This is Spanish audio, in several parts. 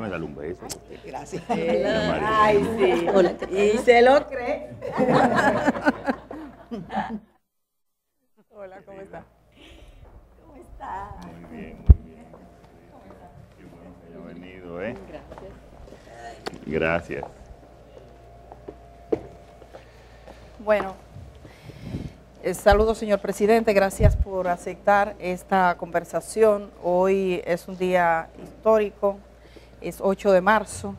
Ya me la alumbré eso. Gracias. Ay, sí. Hola. Y se lo cree. Hola, ¿cómo está? ¿Cómo está? Muy bien, muy bien. Qué bueno que haya venido, ¿eh? Gracias. Gracias. Bueno, saludos, señor presidente. Gracias por aceptar esta conversación. Hoy es un día histórico, es 8 de marzo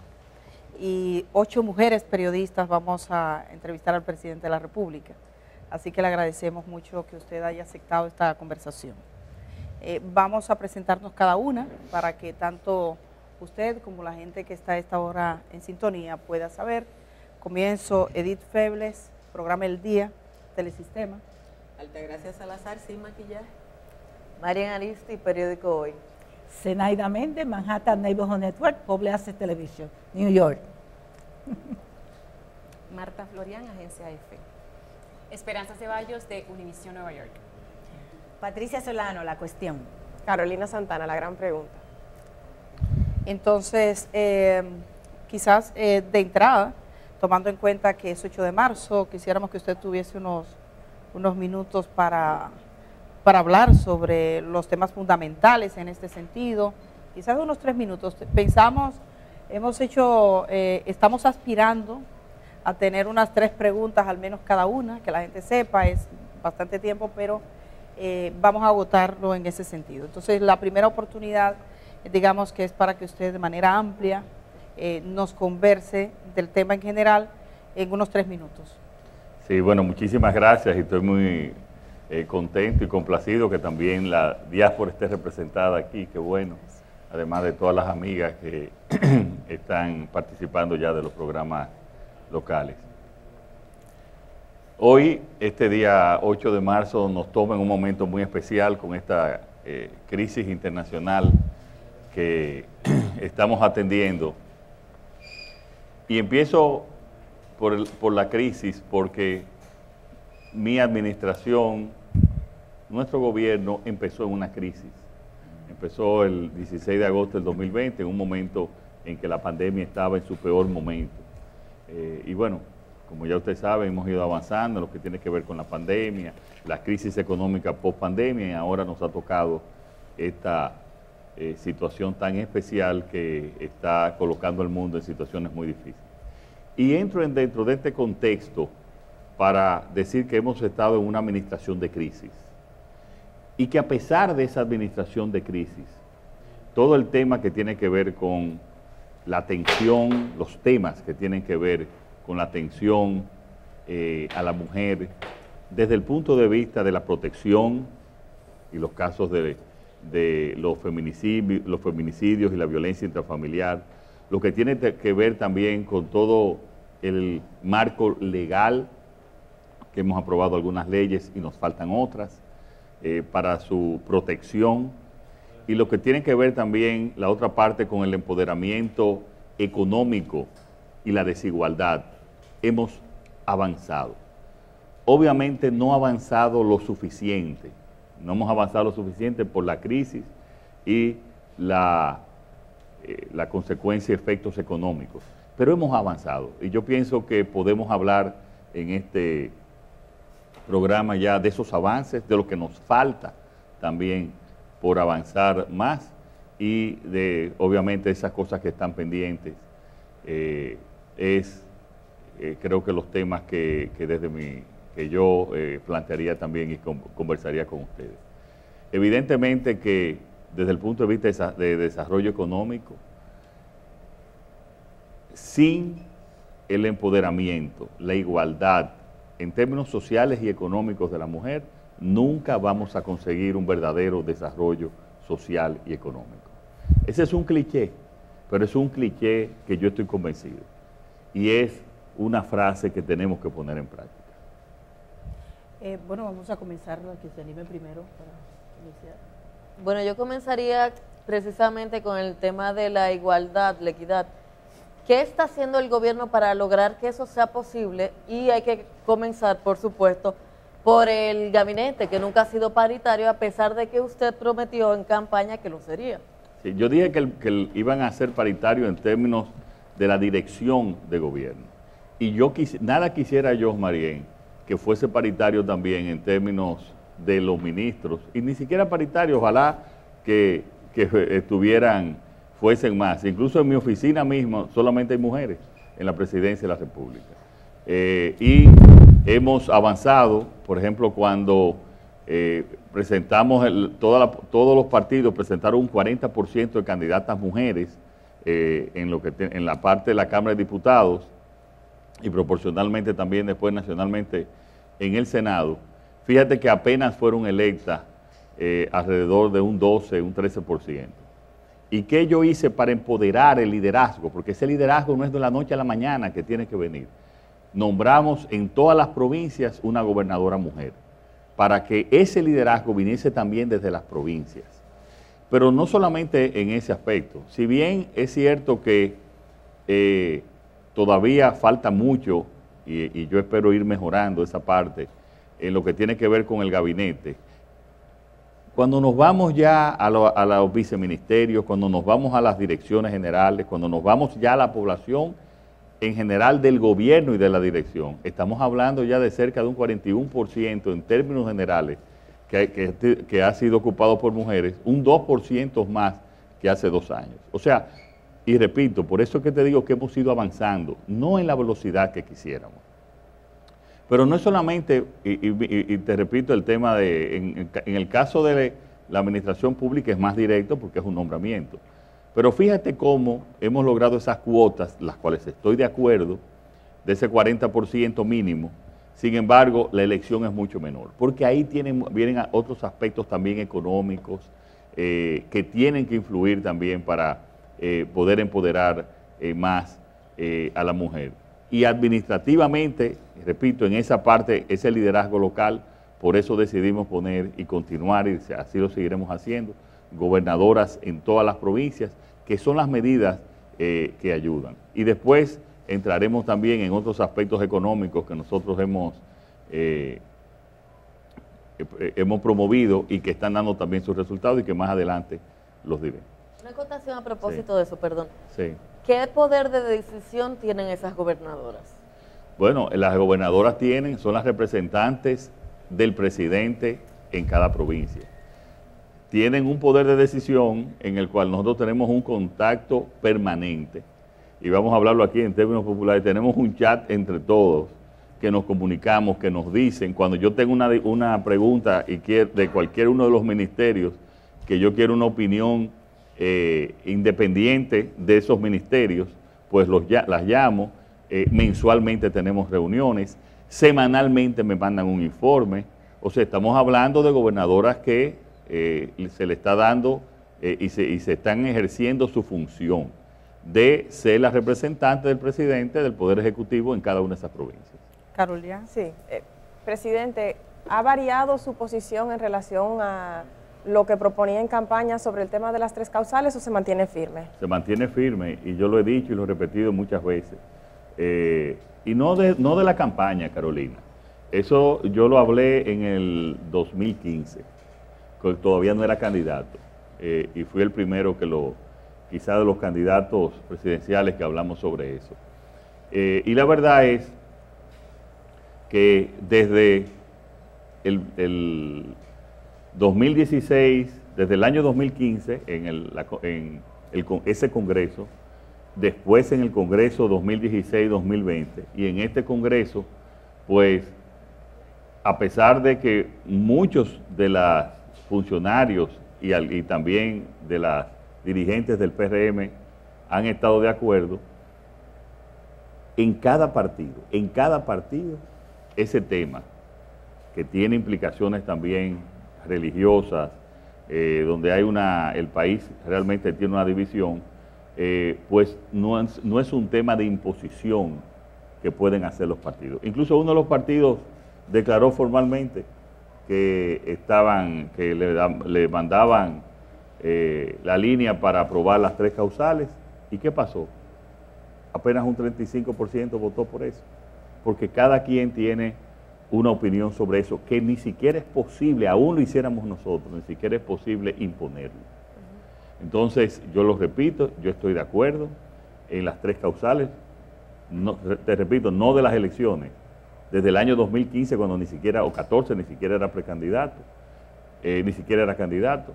y 8 mujeres periodistas vamos a entrevistar al presidente de la República. Así que le agradecemos mucho que usted haya aceptado esta conversación. Vamos a presentarnos cada una para que tanto usted como la gente que está a esta hora en sintonía pueda saber. Comienzo, Edith Febles, programa El Día, Telesistema. Altagracia Salazar, Sin Maquillaje. Marién Aristy, Periódico Hoy. Zenaida Méndez, Manhattan Neighborhood Network, Public Access Television, New York. Marta Florián, Agencia EFE. Esperanza Ceballos, de Univisión Nueva York. Patricia Solano, La Cuestión. Carolina Santana, La Gran Pregunta. Entonces, quizás de entrada, tomando en cuenta que es 8 de marzo, quisiéramos que usted tuviese unos minutos para hablar sobre los temas fundamentales en este sentido, quizás unos 3 minutos. Pensamos, estamos aspirando a tener unas 3 preguntas, al menos cada una, que la gente sepa, es bastante tiempo, pero vamos a agotarlo en ese sentido. Entonces, la primera oportunidad, digamos que es para que usted de manera amplia nos converse del tema en general en unos 3 minutos. Sí, bueno, muchísimas gracias y estoy muy contento y complacido que también la diáspora esté representada aquí, qué bueno, además de todas las amigas que están participando ya de los programas locales. Hoy, este día 8 de marzo, nos toma en un momento muy especial con esta crisis internacional que estamos atendiendo. Y empiezo por la crisis, porque mi administración, nuestro gobierno empezó en una crisis. Empezó el 16 de agosto del 2020, en un momento en que la pandemia estaba en su peor momento. Y bueno, como ya usted sabe, hemos ido avanzando en lo que tiene que ver con la pandemia, la crisis económica post-pandemia, y ahora nos ha tocado esta situación tan especial que está colocando al mundo en situaciones muy difíciles. Y entro dentro de este contexto para decir que hemos estado en una administración de crisis y que a pesar de esa administración de crisis, todo el tema que tiene que ver con la tensión, los temas que tienen que ver con la atención a la mujer, desde el punto de vista de la protección y los casos de los feminicidios y la violencia intrafamiliar, lo que tiene que ver también con todo el marco legal, que hemos aprobado algunas leyes y nos faltan otras, para su protección, y lo que tiene que ver también la otra parte con el empoderamiento económico y la desigualdad. Hemos avanzado. Obviamente no ha avanzado lo suficiente. No hemos avanzado lo suficiente por la crisis y la consecuencia de efectos económicos. Pero hemos avanzado y yo pienso que podemos hablar en este programa ya de esos avances, de lo que nos falta también por avanzar más y de obviamente esas cosas que están pendientes. Creo que los temas que yo plantearía también y conversaría con ustedes. Evidentemente que desde el punto de vista de desarrollo económico, sin el empoderamiento, la igualdad en términos sociales y económicos de la mujer, nunca vamos a conseguir un verdadero desarrollo social y económico. Ese es un cliché, pero es un cliché que yo estoy convencido y es una frase que tenemos que poner en práctica. Bueno, vamos a comenzar, a que se anime primero para iniciar. Bueno, yo comenzaría precisamente con el tema de la igualdad, la equidad. ¿Qué está haciendo el gobierno para lograr que eso sea posible? Y hay que comenzar, por supuesto, por el gabinete, que nunca ha sido paritario, a pesar de que usted prometió en campaña que lo sería. Sí, yo dije que iban a ser paritarios en términos de la dirección de gobierno. Y yo nada quisiera yo, Marién, que fuese paritario también en términos de los ministros, y ni siquiera paritario, ojalá que fuesen más. Incluso en mi oficina misma solamente hay mujeres en la presidencia de la República. Y hemos avanzado, por ejemplo, cuando presentamos, todos los partidos presentaron un 40% de candidatas mujeres en la parte de la Cámara de Diputados y proporcionalmente también después nacionalmente en el Senado. Fíjate que apenas fueron electas alrededor de un 12, un 13%. ¿Y qué yo hice para empoderar el liderazgo? Porque ese liderazgo no es de la noche a la mañana que tiene que venir. Nombramos en todas las provincias una gobernadora mujer, para que ese liderazgo viniese también desde las provincias. Pero no solamente en ese aspecto. Si bien es cierto que todavía falta mucho, y yo espero ir mejorando esa parte, en lo que tiene que ver con el gabinete, cuando nos vamos ya a los viceministerios, cuando nos vamos a las direcciones generales, cuando nos vamos ya a la población en general del gobierno y de la dirección, estamos hablando ya de cerca de un 41% en términos generales que ha sido ocupado por mujeres, un 2% más que hace 2 años. O sea, y repito, por eso que te digo que hemos ido avanzando, no en la velocidad que quisiéramos. Pero no es solamente, y te repito, el tema de, en el caso de la administración pública es más directo porque es un nombramiento. Pero fíjate cómo hemos logrado esas cuotas, las cuales estoy de acuerdo, de ese 40% mínimo. Sin embargo, la elección es mucho menor, porque ahí vienen otros aspectos también económicos que tienen que influir también para poder empoderar más a la mujer. Y administrativamente, repito, en esa parte, ese liderazgo local, por eso decidimos poner y continuar, y así lo seguiremos haciendo, gobernadoras en todas las provincias, que son las medidas que ayudan. Y después entraremos también en otros aspectos económicos que nosotros hemos promovido y que están dando también sus resultados y que más adelante los diré. Una acotación a propósito de eso, perdón. Sí. ¿Qué poder de decisión tienen esas gobernadoras? Bueno, las gobernadoras son las representantes del presidente en cada provincia. Tienen un poder de decisión en el cual nosotros tenemos un contacto permanente. Y vamos a hablarlo aquí en términos populares. Tenemos un chat entre todos que nos comunicamos, que nos dicen. Cuando yo tengo una pregunta de cualquier uno de los ministerios, que yo quiero una opinión independiente de esos ministerios, pues las llamo. Mensualmente tenemos reuniones. Semanalmente me mandan un informe. O sea, estamos hablando de gobernadoras que... se le está dando y se están ejerciendo su función de ser la representante del presidente del Poder Ejecutivo en cada una de esas provincias. Carolina. Sí, presidente, ¿ha variado su posición en relación a lo que proponía en campaña sobre el tema de las 3 causales o se mantiene firme? Se mantiene firme, y yo lo he dicho y lo he repetido muchas veces. Y no de la campaña, Carolina. Eso yo lo hablé en el 2015. Que todavía no era candidato, y fui el primero que quizá de los candidatos presidenciales que hablamos sobre eso. Y la verdad es que desde el 2016, desde el año 2015, en ese Congreso, después en el Congreso 2016-2020, y en este Congreso, pues, a pesar de que muchos de las funcionarios y también de las dirigentes del PRM han estado de acuerdo, en cada partido ese tema que tiene implicaciones también religiosas, donde hay el país realmente tiene una división, pues no es un tema de imposición que pueden hacer los partidos. Incluso uno de los partidos declaró formalmente que le mandaban la línea para aprobar las 3 causales. ¿Y qué pasó? Apenas un 35% votó por eso, porque cada quien tiene una opinión sobre eso, que ni siquiera es posible, aún lo hiciéramos nosotros, ni siquiera es posible imponerlo. Entonces, yo lo repito, yo estoy de acuerdo en las tres causales, no, te repito, no de las elecciones, desde el año 2015 cuando ni siquiera, o 14, ni siquiera era precandidato, ni siquiera era candidato.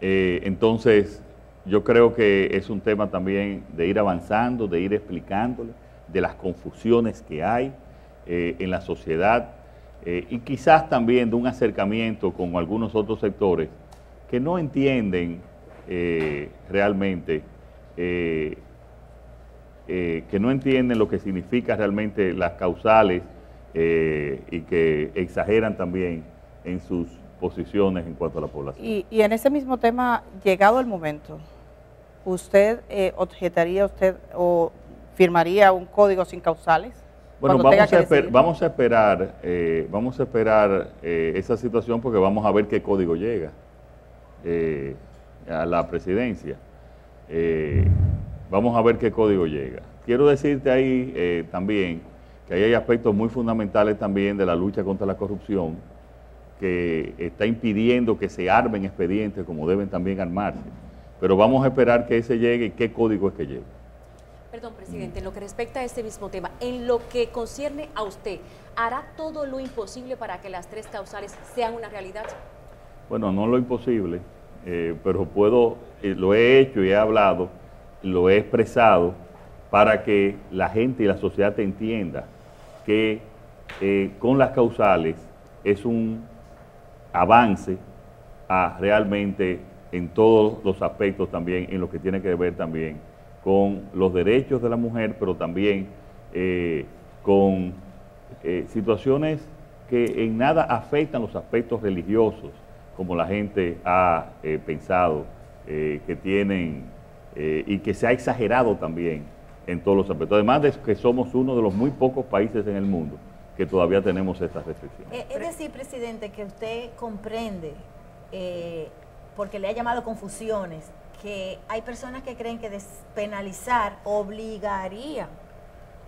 Entonces, yo creo que es un tema también de ir avanzando, de ir explicándole, de las confusiones que hay en la sociedad y quizás también de un acercamiento con algunos otros sectores que no entienden realmente, que no entienden lo que significa realmente las causales y que exageran también en sus posiciones en cuanto a la población. Y en ese mismo tema, llegado el momento, ¿usted objetaría usted o firmaría un código sin causales? Bueno, vamos a esperar esa situación porque vamos a ver qué código llega a la presidencia. Vamos a ver qué código llega. Quiero decirte ahí también que ahí hay aspectos muy fundamentales también de la lucha contra la corrupción que está impidiendo que se armen expedientes como deben también armarse. Pero vamos a esperar que ese llegue y qué código es que llegue. Perdón, presidente, en lo que respecta a este mismo tema, en lo que concierne a usted, ¿hará todo lo imposible para que las tres causales sean una realidad? Bueno, no lo imposible, pero puedo, lo he hecho y he hablado, lo he expresado para que la gente y la sociedad entienda que con las causales es un avance a realmente en todos los aspectos también, en lo que tiene que ver también con los derechos de la mujer, pero también con situaciones que en nada afectan los aspectos religiosos, como la gente ha pensado que tienen y que se ha exagerado también en todos los aspectos. Además de que somos uno de los muy pocos países en el mundo que todavía tenemos estas restricciones. Es decir, presidente, que usted comprende, porque le ha llamado confusiones, que hay personas que creen que despenalizar obligaría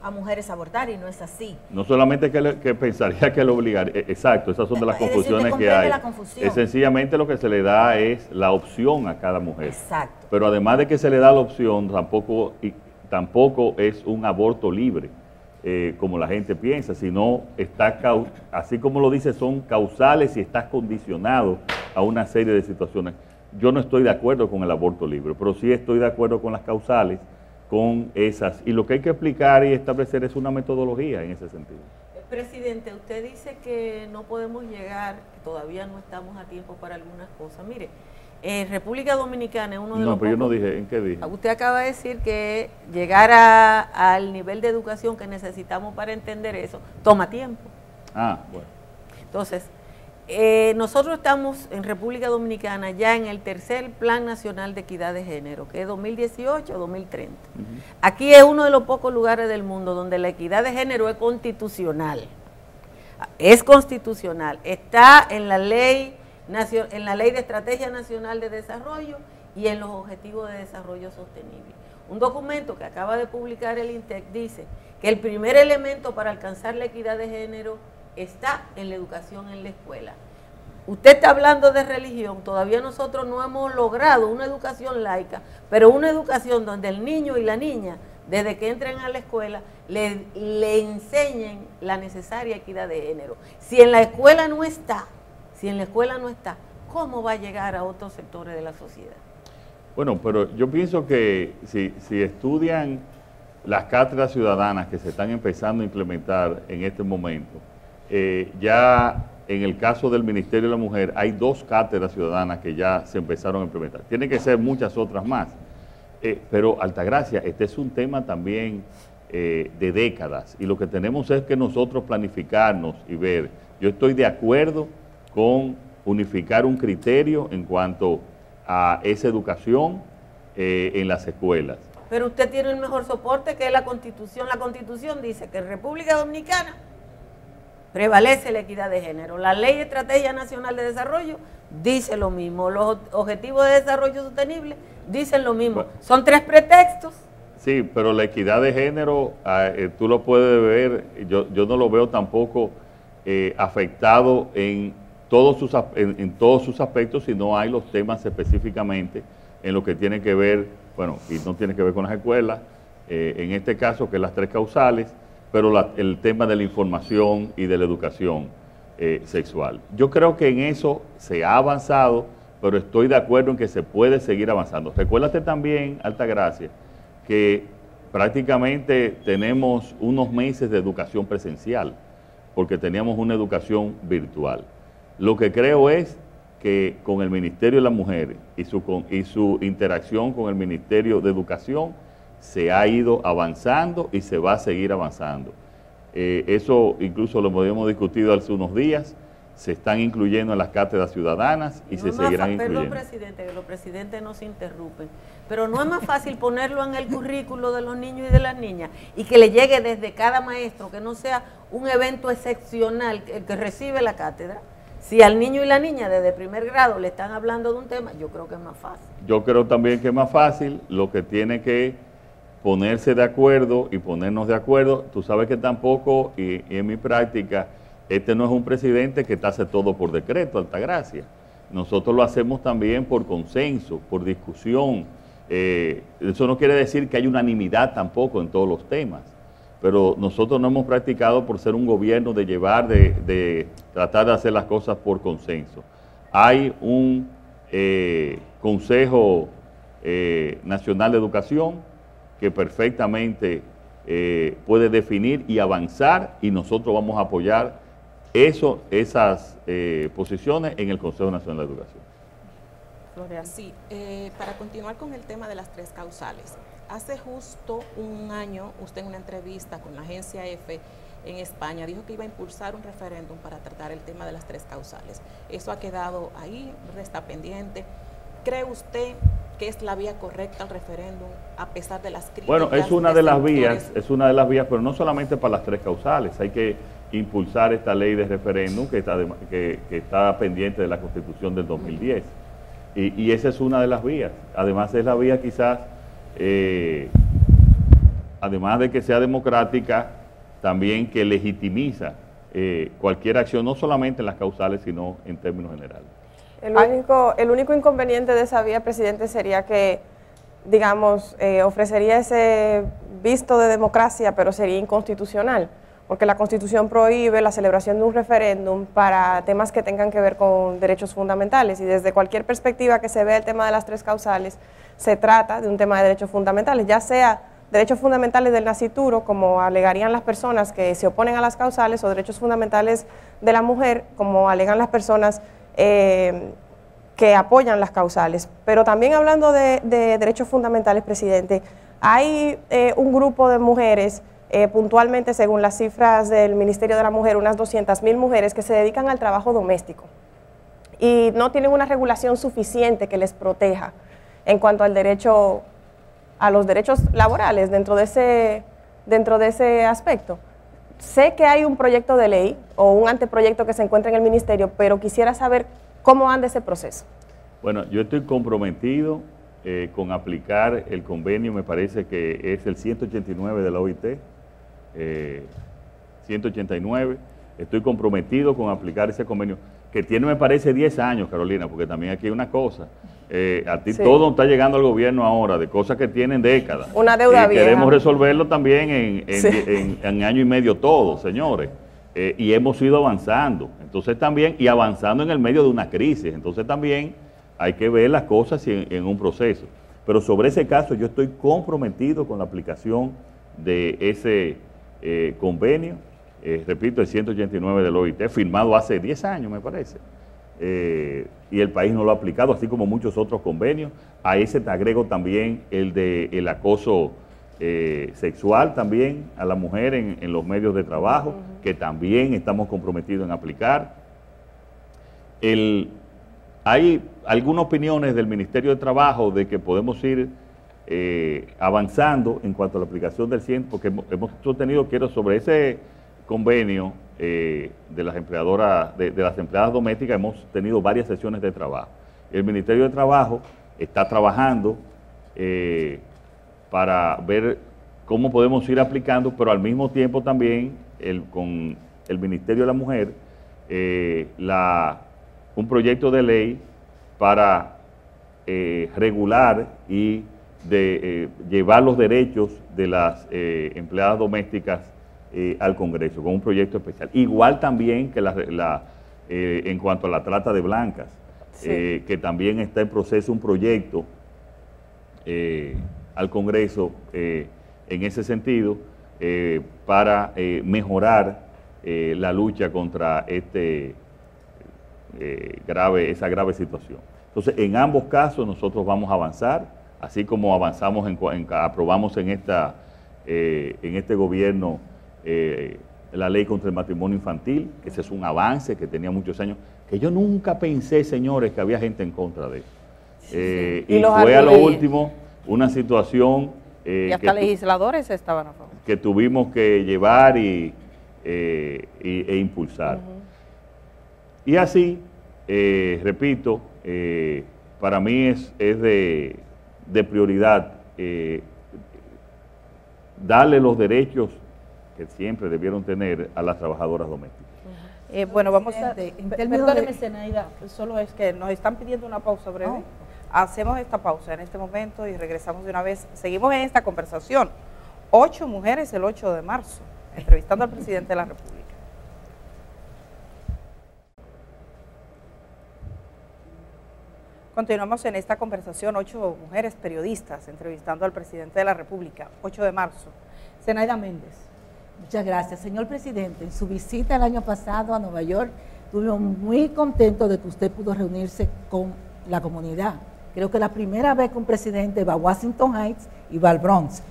a mujeres a abortar y no es así. No solamente que pensaría que lo obligaría, exacto, esas son de las confusiones que hay. Es sencillamente lo que se le da es la opción a cada mujer. Exacto. Pero además de que se le da la opción, tampoco es un aborto libre, como la gente piensa, sino está, así como lo dice, son causales y está condicionado a una serie de situaciones. Yo no estoy de acuerdo con el aborto libre, pero sí estoy de acuerdo con las causales, con esas. Y lo que hay que explicar y establecer es una metodología en ese sentido. Presidente, usted dice que no podemos llegar, que todavía no estamos a tiempo para algunas cosas. Mire, República Dominicana es uno de los... No, pero yo no dije, ¿en qué dije? Usted acaba de decir que llegar al nivel de educación que necesitamos para entender eso toma tiempo. Ah, bueno. Entonces... nosotros estamos en República Dominicana ya en el tercer Plan Nacional de Equidad de Género, que es 2018-2030. Aquí es uno de los pocos lugares del mundo donde la equidad de género es constitucional. Es constitucional, está en la Ley de Estrategia Nacional de Desarrollo y en los Objetivos de Desarrollo Sostenible. Un documento que acaba de publicar el INTEC dice que el primer elemento para alcanzar la equidad de género está en la educación en la escuela. Usted está hablando de religión, todavía nosotros no hemos logrado una educación laica, pero una educación donde el niño y la niña, desde que entren a la escuela, le enseñen la necesaria equidad de género. Si en la escuela no está, ¿cómo va a llegar a otros sectores de la sociedad? Bueno, pero yo pienso que si estudian las cátedras ciudadanas que se están empezando a implementar en este momento, ya en el caso del Ministerio de la Mujer hay 2 cátedras ciudadanas que ya se empezaron a implementar. Tienen que ser muchas otras más. Pero, Altagracia, este es un tema también de décadas y lo que tenemos es que nosotros planificarnos y ver. Yo estoy de acuerdo con unificar un criterio en cuanto a esa educación en las escuelas. Pero usted tiene el mejor soporte que es la Constitución. La Constitución dice que en República Dominicana prevalece la equidad de género. La Ley de Estrategia Nacional de Desarrollo dice lo mismo. Los Objetivos de Desarrollo Sostenible dicen lo mismo. Bueno, son 3 pretextos. Sí, pero la equidad de género, tú lo puedes ver, yo no lo veo tampoco afectado en en todos sus aspectos, si no hay los temas específicamente en lo que tiene que ver, bueno, y no tiene que ver con las escuelas, en este caso que es las tres causales, pero el tema de la información y de la educación sexual. Yo creo que en eso se ha avanzado, pero estoy de acuerdo en que se puede seguir avanzando. Recuérdate también, Altagracia, que prácticamente tenemos unos meses de educación presencial, porque teníamos una educación virtual. Lo que creo es que con el Ministerio de la Mujer y su interacción con el Ministerio de Educación se ha ido avanzando y se va a seguir avanzando. Eso incluso lo hemos discutido hace unos días, se están incluyendo en las cátedras ciudadanas y no se seguirán incluyendo. Perdón, presidente, que los presidentes nos interrumpen, pero no es más fácil ponerlo en el currículo de los niños y de las niñas y que le llegue desde cada maestro, que no sea un evento excepcional el que recibe la cátedra. Si al niño y la niña desde primer grado le están hablando de un tema, yo creo que es más fácil. Yo creo también que es más fácil, lo que tiene que ponerse de acuerdo y ponernos de acuerdo. Tú sabes que tampoco, y en mi práctica, este no es un presidente que te hace todo por decreto, Altagracia. Nosotros lo hacemos también por consenso, por discusión. Eso no quiere decir que hay unanimidad tampoco en todos los temas, pero nosotros no hemos practicado por ser un gobierno de llevar, de tratar de hacer las cosas por consenso. Hay un Consejo Nacional de Educación que perfectamente puede definir y avanzar, y nosotros vamos a apoyar esas posiciones en el Consejo Nacional de Educación. Florian. Sí, para continuar con el tema de las tres causales. Hace justo un año, usted en una entrevista con la Agencia EFE en España dijo que iba a impulsar un referéndum para tratar el tema de las tres causales. Eso ha quedado ahí, está pendiente. ¿Cree usted que es la vía correcta al referéndum a pesar de las críticas? Bueno, es una de las vías, pero no solamente para las tres causales. Hay que impulsar esta ley de referéndum que está, que está pendiente de la Constitución del 2010. Y esa es una de las vías. Además es la vía quizás... además de que sea democrática, también que legitimiza cualquier acción, no solamente en las causales, sino en términos generales. El único inconveniente de esa vía, presidente, sería que, digamos, ofrecería ese visto de democracia, pero sería inconstitucional, porque la Constitución prohíbe la celebración de un referéndum para temas que tengan que ver con derechos fundamentales, y desde cualquier perspectiva que se vea el tema de las tres causales, se trata de un tema de derechos fundamentales, ya sea derechos fundamentales del nascituro, como alegarían las personas que se oponen a las causales, o derechos fundamentales de la mujer, como alegan las personas que apoyan las causales. Pero también hablando de derechos fundamentales, presidente, hay un grupo de mujeres, puntualmente según las cifras del Ministerio de la Mujer, unas 200.000 mujeres que se dedican al trabajo doméstico y no tienen una regulación suficiente que les proteja en cuanto al derecho, a los derechos laborales dentro de ese aspecto. Sé que hay un proyecto de ley o un anteproyecto que se encuentra en el ministerio, pero quisiera saber cómo anda ese proceso. Bueno, yo estoy comprometido con aplicar el convenio, me parece que es el 189 de la OIT, 189, estoy comprometido con aplicar ese convenio, que tiene, me parece, 10 años, Carolina, porque también aquí hay una cosa. A ti sí. Todo está llegando al gobierno ahora, de cosas que tienen décadas. Una deuda vieja. Queremos resolverlo también en año y medio todo, señores. Y hemos ido avanzando. Entonces también, y avanzando en el medio de una crisis. Entonces también hay que ver las cosas en un proceso. Pero sobre ese caso yo estoy comprometido con la aplicación de ese convenio. Repito, el 189 del OIT, firmado hace 10 años, me parece. Y el país no lo ha aplicado, así como muchos otros convenios. A ese te agrego también el de el acoso sexual también a la mujer en los medios de trabajo, que también estamos comprometidos en aplicar. Hay algunas opiniones del Ministerio de Trabajo de que podemos ir avanzando en cuanto a la aplicación del 100, porque hemos sostenido que sobre ese convenio de las empleadoras, de las empleadas domésticas, hemos tenido varias sesiones de trabajo. El Ministerio de Trabajo está trabajando para ver cómo podemos ir aplicando, pero al mismo tiempo también con el Ministerio de la Mujer, la un proyecto de ley para regular y de llevar los derechos de las empleadas domésticas al Congreso, con un proyecto especial. Igual también que en cuanto a la trata de blancas, sí, que también está en proceso un proyecto al Congreso en ese sentido para mejorar la lucha contra esa grave situación. Entonces, en ambos casos nosotros vamos a avanzar, así como avanzamos, aprobamos en este gobierno la ley contra el matrimonio infantil, que ese es un avance que tenía muchos años, que yo nunca pensé, señores, que había gente en contra de eso. Y fue a lo último una situación... y hasta legisladores estaban a favor. Que tuvimos que llevar e impulsar. Uh-huh. Y así, repito, para mí es de prioridad darle los derechos que siempre debieron tener a las trabajadoras domésticas. Bueno, vamos a... Perdóneme, Zenaida, solo es que nos están pidiendo una pausa breve. Oh. Hacemos esta pausa en este momento y regresamos de una vez. Seguimos en esta conversación. 8 mujeres el 8 de marzo, entrevistando al presidente de la República. Continuamos en esta conversación, 8 mujeres periodistas entrevistando al presidente de la República, 8 de marzo. Zenaida Méndez. Muchas gracias. Señor presidente, en su visita el año pasado a Nueva York, estuvimos muy contentos de que usted pudo reunirse con la comunidad. Creo que la primera vez que un presidente va a Washington Heights y va al Bronx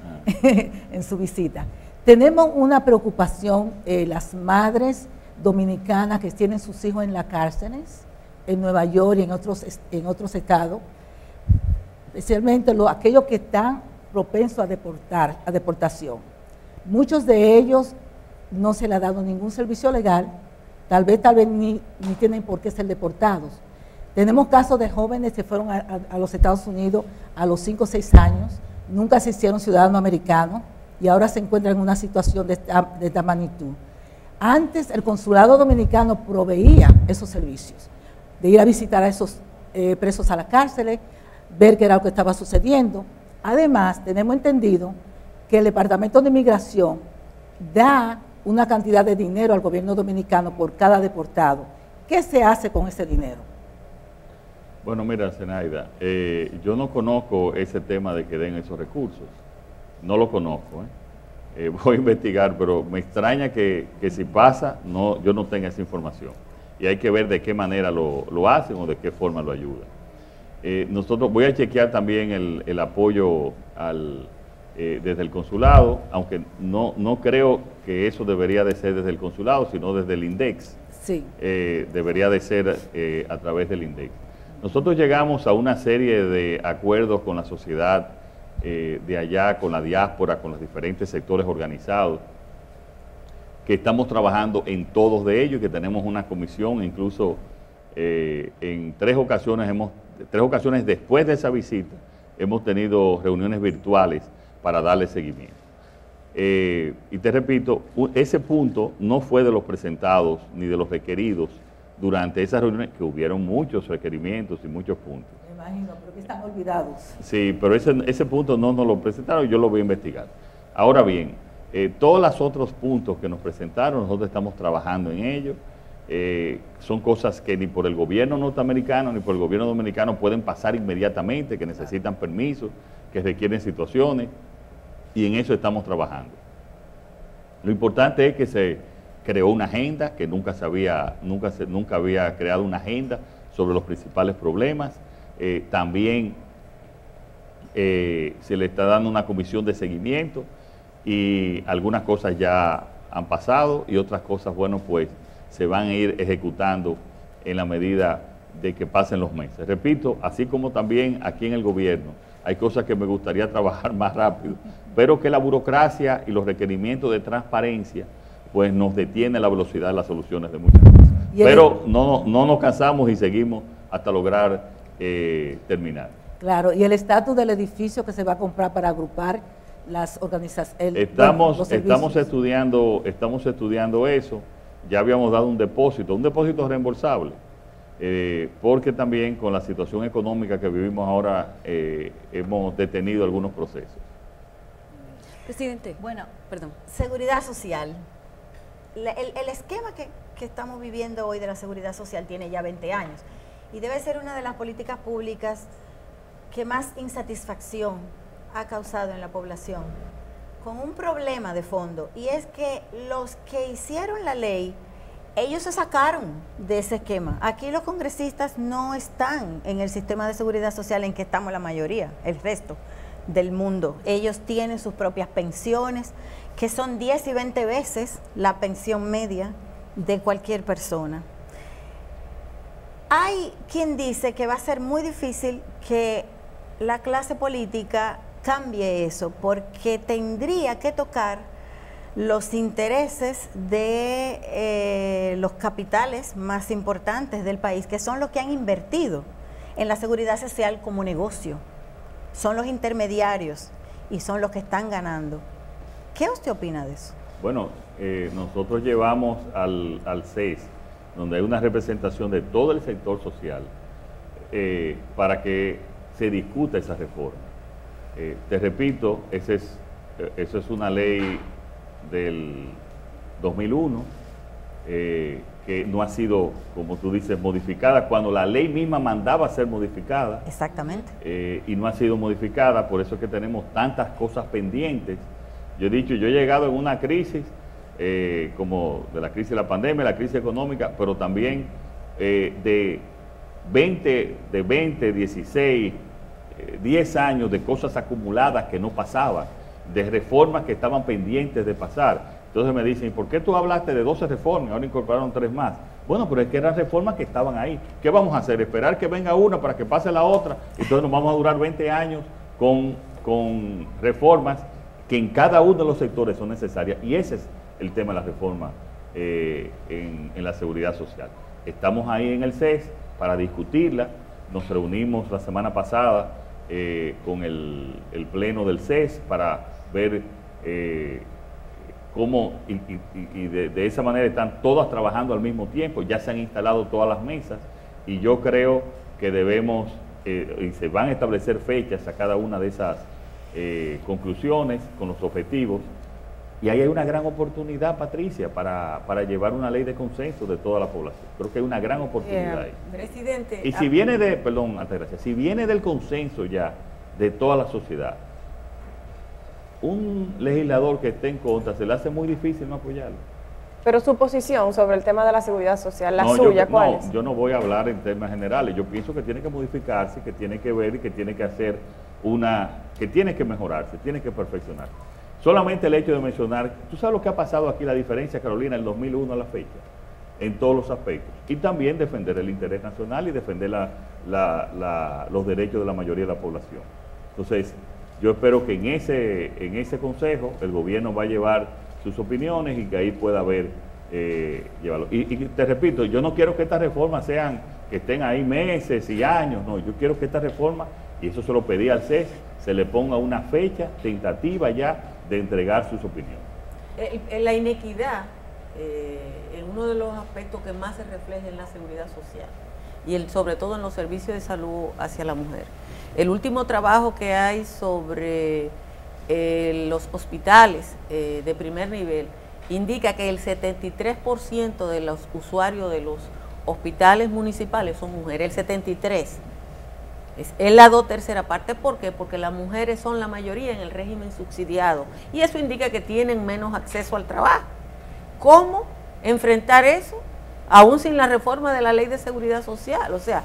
en su visita. Tenemos una preocupación, las madres dominicanas que tienen sus hijos en las cárceles, en Nueva York y en otros estados, especialmente aquellos que están propensos a deportación. Muchos de ellos no se les ha dado ningún servicio legal, tal vez ni tienen por qué ser deportados. Tenemos casos de jóvenes que fueron a los Estados Unidos a los 5 o 6 años, nunca se hicieron ciudadanos americanos y ahora se encuentran en una situación de esta magnitud. Antes el consulado dominicano proveía esos servicios, de ir a visitar a esos presos a las cárceles, ver qué era lo que estaba sucediendo. Además, tenemos entendido que el Departamento de Inmigración da una cantidad de dinero al gobierno dominicano por cada deportado. ¿Qué se hace con ese dinero? Bueno, mira, Zenaida, yo no conozco ese tema de que den esos recursos. No lo conozco. Voy a investigar, pero me extraña que si pasa, yo no tenga esa información. Y hay que ver de qué manera lo hacen o de qué forma lo ayudan. Nosotros voy a chequear también el apoyo desde el consulado, aunque no creo que eso debería de ser desde el consulado, sino desde el INDEX. Sí. Debería de ser a través del INDEX. Nosotros llegamos a una serie de acuerdos con la sociedad de allá, con la diáspora, con los diferentes sectores organizados, que estamos trabajando en todos de ellos, que tenemos una comisión, incluso en 3 ocasiones, 3 ocasiones después de esa visita, hemos tenido reuniones virtuales para darle seguimiento. Y te repito, ese punto no fue de los presentados ni de los requeridos durante esas reuniones, que hubieron muchos requerimientos y muchos puntos. Me imagino, pero que están olvidados. Sí, pero ese punto no nos lo presentaron, yo lo voy a investigar. Ahora bien... todos los otros puntos que nos presentaron, nosotros estamos trabajando en ellos. Son cosas que ni por el gobierno norteamericano ni por el gobierno dominicano pueden pasar inmediatamente, que necesitan permisos, que requieren situaciones, y en eso estamos trabajando. Lo importante es que se creó una agenda, que nunca había creado una agenda sobre los principales problemas. También se le está dando una comisión de seguimiento, y algunas cosas ya han pasado y otras cosas, bueno, pues se van a ir ejecutando en la medida de que pasen los meses. Repito, así como también aquí en el gobierno, hay cosas que me gustaría trabajar más rápido, pero que la burocracia y los requerimientos de transparencia, pues nos detiene la velocidad de las soluciones de muchas cosas. Pero no nos cansamos y seguimos hasta lograr terminar. Claro, y el estatus del edificio que se va a comprar para agrupar las organizaciones. Estamos estudiando eso. Ya habíamos dado un depósito reembolsable porque también con la situación económica que vivimos ahora hemos detenido algunos procesos. Presidente, bueno, perdón. Seguridad social. El esquema que estamos viviendo hoy de la seguridad social tiene ya 20 años y debe ser una de las políticas públicas que más insatisfacción ha causado en la población, con un problema de fondo, y es que los que hicieron la ley, ellos se sacaron de ese esquema. Aquí los congresistas no están en el sistema de seguridad social en que estamos la mayoría, el resto del mundo. Ellos tienen sus propias pensiones, que son 10 y 20 veces la pensión media de cualquier persona. Hay quien dice que va a ser muy difícil que la clase política cambie eso, porque tendría que tocar los intereses de los capitales más importantes del país, que son los que han invertido en la seguridad social como negocio. Son los intermediarios y son los que están ganando. ¿Qué usted opina de eso? Bueno, nosotros llevamos al CES, donde hay una representación de todo el sector social, para que se discuta esa reforma. Te repito, eso es una ley del 2001 que no ha sido, como tú dices, modificada, cuando la ley misma mandaba ser modificada. Exactamente. Y no ha sido modificada, por eso es que tenemos tantas cosas pendientes. Yo he dicho, yo he llegado en una crisis, como de la crisis de la pandemia, la crisis económica, pero también de 20, 16, 10 años de cosas acumuladas que no pasaban, de reformas que estaban pendientes de pasar. Entonces me dicen, ¿por qué tú hablaste de 12 reformas? Ahora incorporaron 3 más. Bueno, pero es que eran reformas que estaban ahí. ¿Qué vamos a hacer? ¿Esperar que venga una para que pase la otra? Entonces nos vamos a durar 20 años con reformas que en cada uno de los sectores son necesarias. Y ese es el tema de la reforma en la seguridad social. Estamos ahí en el CES para discutirla. Nos reunimos la semana pasada con el pleno del CES para ver cómo, y de esa manera están todas trabajando al mismo tiempo, ya se han instalado todas las mesas, y yo creo que debemos, y se van a establecer fechas a cada una de esas conclusiones con los objetivos, y ahí hay una gran oportunidad, Patricia, para llevar una ley de consenso de toda la población. Creo que hay una gran oportunidad ahí. Presidente, y si viene de, perdón, Altagracia, si viene del consenso ya de toda la sociedad, un legislador que esté en contra se le hace muy difícil no apoyarlo. Pero su posición sobre el tema de la seguridad social, la suya, ¿cuál es? No, yo no voy a hablar en temas generales. Yo pienso que tiene que modificarse, que tiene que ver y que tiene que hacer que tiene que mejorarse, tiene que perfeccionarse. Solamente el hecho de mencionar, tú sabes lo que ha pasado aquí, la diferencia, Carolina, del 2001 a la fecha, en todos los aspectos. Y también defender el interés nacional y defender los derechos de la mayoría de la población. Entonces, yo espero que en ese consejo el gobierno va a llevar sus opiniones y que ahí pueda haber, llevarlo. Y te repito, yo no quiero que estas reformas sean, que estén ahí meses y años, no, yo quiero que estas reformas, y eso se lo pedí al CES, se le ponga una fecha tentativa ya de entregar sus opiniones. La inequidad es uno de los aspectos que más se refleja en la seguridad social y sobre todo en los servicios de salud hacia la mujer. El último trabajo que hay sobre los hospitales de primer nivel indica que el 73% de los usuarios de los hospitales municipales son mujeres, el 73%. Es la 2/3 parte. ¿Por qué? Porque las mujeres son la mayoría en el régimen subsidiado y eso indica que tienen menos acceso al trabajo. ¿Cómo enfrentar eso? Aún sin la reforma de la ley de seguridad social. O sea,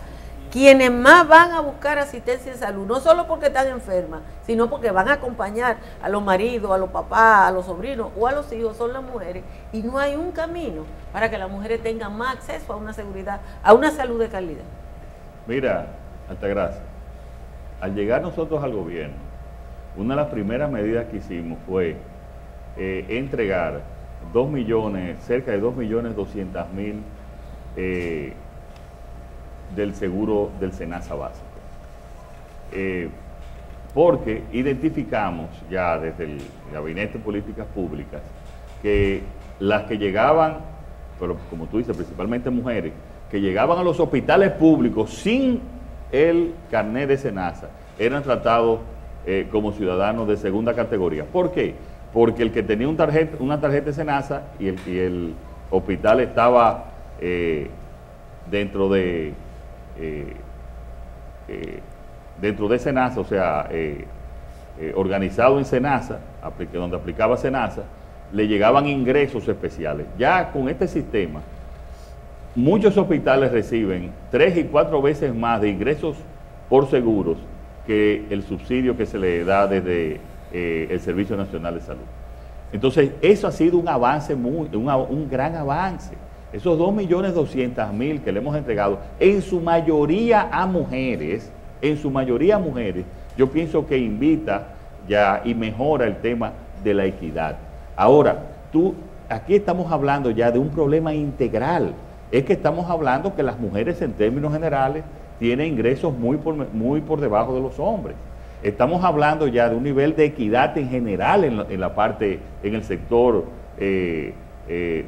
quienes más van a buscar asistencia de salud, no solo porque están enfermas, sino porque van a acompañar a los maridos, a los papás, a los sobrinos o a los hijos, son las mujeres, y no hay un camino para que las mujeres tengan más acceso a una seguridad, a una salud de calidad. Mira, Altagracia, al llegar nosotros al gobierno, una de las primeras medidas que hicimos fue entregar 2 millones, cerca de 2.200.000 del seguro del Senasa básico. Porque identificamos ya desde el Gabinete de Políticas Públicas que las que llegaban, pero como tú dices, principalmente mujeres, que llegaban a los hospitales públicos sin el carnet de Senasa eran tratados como ciudadanos de segunda categoría. ¿Por qué? Porque el que tenía una tarjeta de Senasa y el hospital estaba dentro de Senasa, o sea, organizado en Senasa, donde aplicaba Senasa, le llegaban ingresos especiales. Ya con este sistema, muchos hospitales reciben 3 y 4 veces más de ingresos por seguros que el subsidio que se le da desde el Servicio Nacional de Salud. Entonces, eso ha sido un avance, un gran avance. Esos 2.200.000 que le hemos entregado, en su mayoría a mujeres, yo pienso que invita ya y mejora el tema de la equidad. Ahora, aquí estamos hablando ya de un problema integral. Es que estamos hablando que las mujeres en términos generales tienen ingresos muy por debajo de los hombres. Estamos hablando ya de un nivel de equidad en general en el sector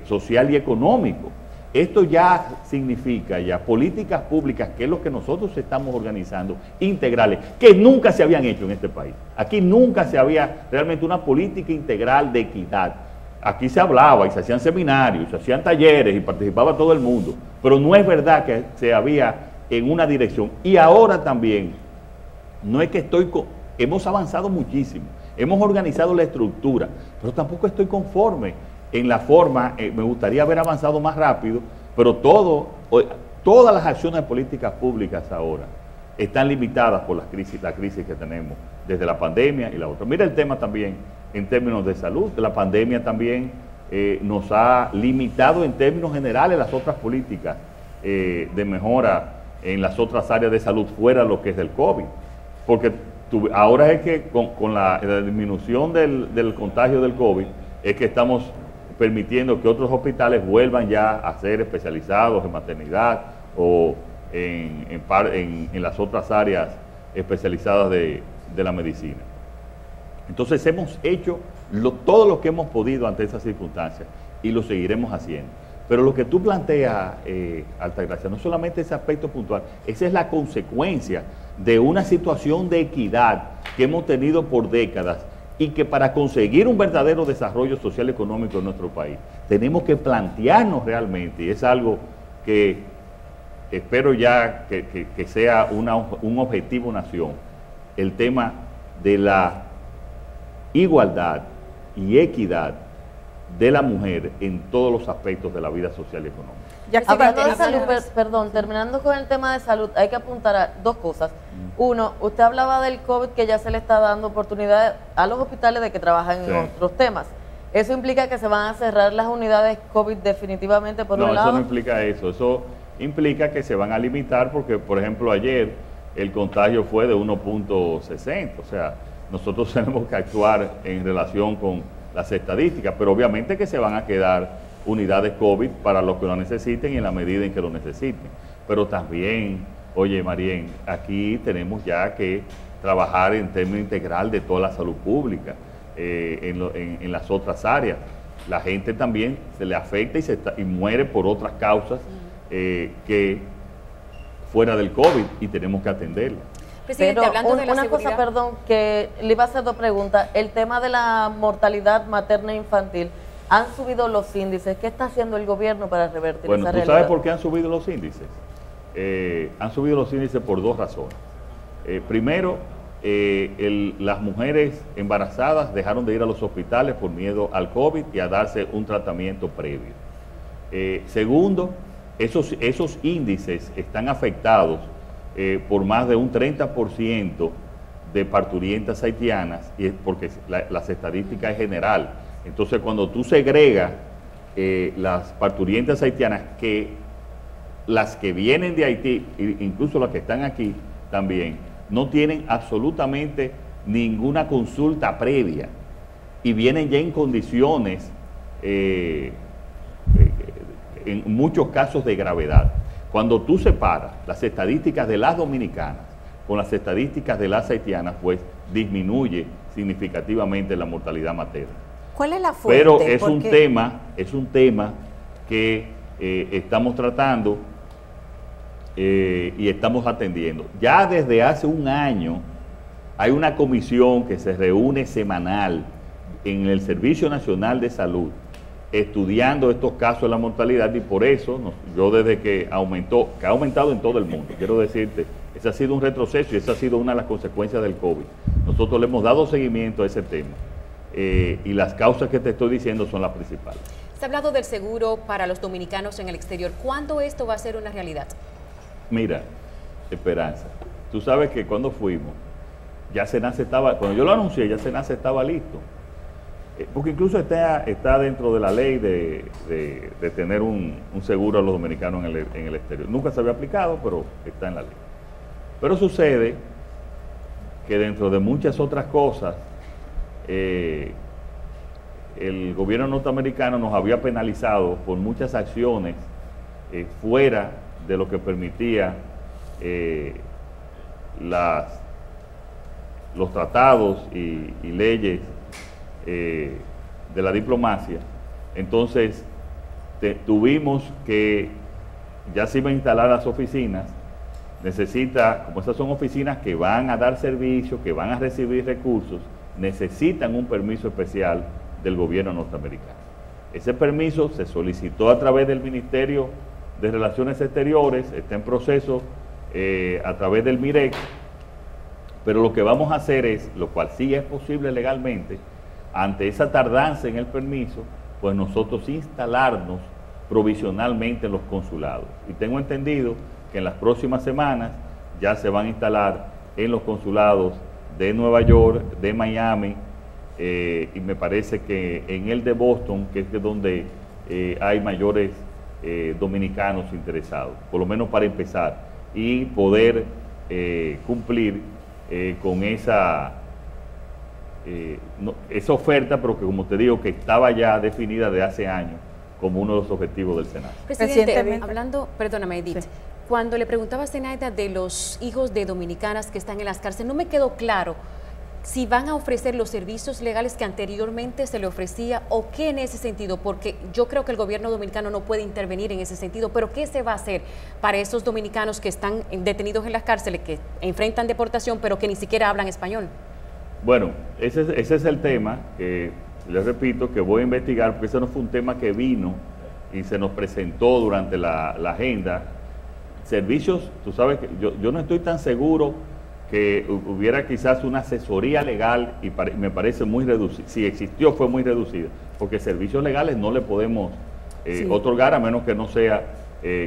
social y económico. Esto ya significa ya políticas públicas, que es lo que nosotros estamos organizando, integrales, que nunca se habían hecho en este país. Aquí nunca se había realmente una política integral de equidad. Aquí se hablaba y se hacían seminarios, se hacían talleres y participaba todo el mundo, pero no es verdad que se había en una dirección. Y ahora también, no es que hemos avanzado muchísimo, hemos organizado la estructura, pero tampoco estoy conforme en la forma. Me gustaría haber avanzado más rápido, pero todas las acciones de políticas públicas ahora están limitadas por la crisis que tenemos desde la pandemia y la otra. Mira el tema también en términos de salud. La pandemia también nos ha limitado en términos generales las otras políticas de mejora en las otras áreas de salud fuera lo que es del COVID, porque ahora es que con la disminución del contagio del COVID es que estamos permitiendo que otros hospitales vuelvan ya a ser especializados en maternidad o en las otras áreas especializadas de la medicina. Entonces hemos hecho todo lo que hemos podido ante esas circunstancias y lo seguiremos haciendo. Pero lo que tú planteas, Altagracia, no solamente ese aspecto puntual, esa es la consecuencia de una situación de equidad que hemos tenido por décadas, y que para conseguir un verdadero desarrollo social y económico en nuestro país tenemos que plantearnos realmente, y es algo que espero ya que sea un objetivo nación, el tema de la igualdad y equidad de la mujer en todos los aspectos de la vida social y económica. Ya que terminando con el tema de salud, hay que apuntar a dos cosas. Uno, usted hablaba del COVID, que ya se le está dando oportunidad a los hospitales de que trabajan en otros temas. ¿Eso implica que se van a cerrar las unidades COVID definitivamente por un lado? No, eso no implica eso. Eso implica que se van a limitar porque, por ejemplo, ayer el contagio fue de 1.60. O sea, nosotros tenemos que actuar en relación con las estadísticas, pero obviamente que se van a quedar unidades COVID para los que lo necesiten y en la medida en que lo necesiten. Pero también, oye Marién, aquí tenemos ya que trabajar en términos integral de toda la salud pública, en las otras áreas. La gente también se le afecta y muere por otras causas que fuera del COVID, y tenemos que atenderla. Presidente, pero hablando de la seguridad... cosa, perdón, que le iba a hacer dos preguntas. El tema de la mortalidad materna e infantil. Han subido los índices. ¿Qué está haciendo el gobierno para revertir esa realidad? ¿Sabes por qué han subido los índices? Han subido los índices por dos razones. Primero, las mujeres embarazadas dejaron de ir a los hospitales por miedo al COVID y a darse un tratamiento previo. Segundo, esos índices están afectados por más de un 30% de parturientas haitianas, y es porque la estadística es general. Entonces, cuando tú segregas las parturientas haitianas, que las que vienen de Haití, incluso las que están aquí también, no tienen absolutamente ninguna consulta previa y vienen ya en condiciones, en muchos casos, de gravedad. Cuando tú separas las estadísticas de las dominicanas con las estadísticas de las haitianas, pues disminuye significativamente la mortalidad materna. ¿Cuál es la fuente? Pero es un tema que estamos tratando y estamos atendiendo. Ya desde hace un año hay una comisión que se reúne semanal en el Servicio Nacional de Salud estudiando estos casos de la mortalidad, y por eso yo desde que aumentó, que ha aumentado en todo el mundo, quiero decirte, ese ha sido un retroceso y esa ha sido una de las consecuencias del COVID. Nosotros le hemos dado seguimiento a ese tema y las causas que te estoy diciendo son las principales. Se ha hablado del seguro para los dominicanos en el exterior. ¿Cuándo esto va a ser una realidad? Mira, Esperanza, tú sabes que cuando fuimos, ya Senasa estaba, cuando yo lo anuncié, ya Senasa estaba listo. Porque incluso está dentro de la ley de tener un seguro a los dominicanos en el exterior. Nunca se había aplicado, pero está en la ley. Pero sucede que dentro de muchas otras cosas, el gobierno norteamericano nos había penalizado por muchas acciones fuera de lo que permitía los tratados y leyes de la diplomacia. Entonces tuvimos que, ya se iban a instalar las oficinas, como esas son oficinas que van a dar servicios, que van a recibir recursos, necesitan un permiso especial del gobierno norteamericano. Ese permiso se solicitó a través del Ministerio de Relaciones Exteriores, está en proceso a través del MIREX, pero lo que vamos a hacer es, lo cual sí es posible legalmente, ante esa tardanza en el permiso, pues nosotros instalarnos provisionalmente en los consulados. Y tengo entendido que en las próximas semanas ya se van a instalar en los consulados de Nueva York, de Miami, y me parece que en el de Boston, que es donde hay mayores dominicanos interesados, por lo menos para empezar y poder cumplir con esa oferta, pero que, como te digo, que estaba ya definida de hace años como uno de los objetivos del Senado. Presidente, hablando, perdóname Edith, sí. Cuando le preguntaba a Zenaida de los hijos de dominicanas que están en las cárceles, no me quedó claro si van a ofrecer los servicios legales que anteriormente se le ofrecía o qué en ese sentido, porque yo creo que el gobierno dominicano no puede intervenir en ese sentido, pero ¿qué se va a hacer para esos dominicanos que están detenidos en las cárceles, que enfrentan deportación, pero que ni siquiera hablan español? Bueno, ese es el tema que, les repito, que voy a investigar, porque ese no fue un tema que vino y se nos presentó durante la agenda. Servicios, tú sabes que yo no estoy tan seguro que hubiera quizás una asesoría legal, y me parece muy reducida. Si existió, fue muy reducida, porque servicios legales no le podemos otorgar, a menos que no sea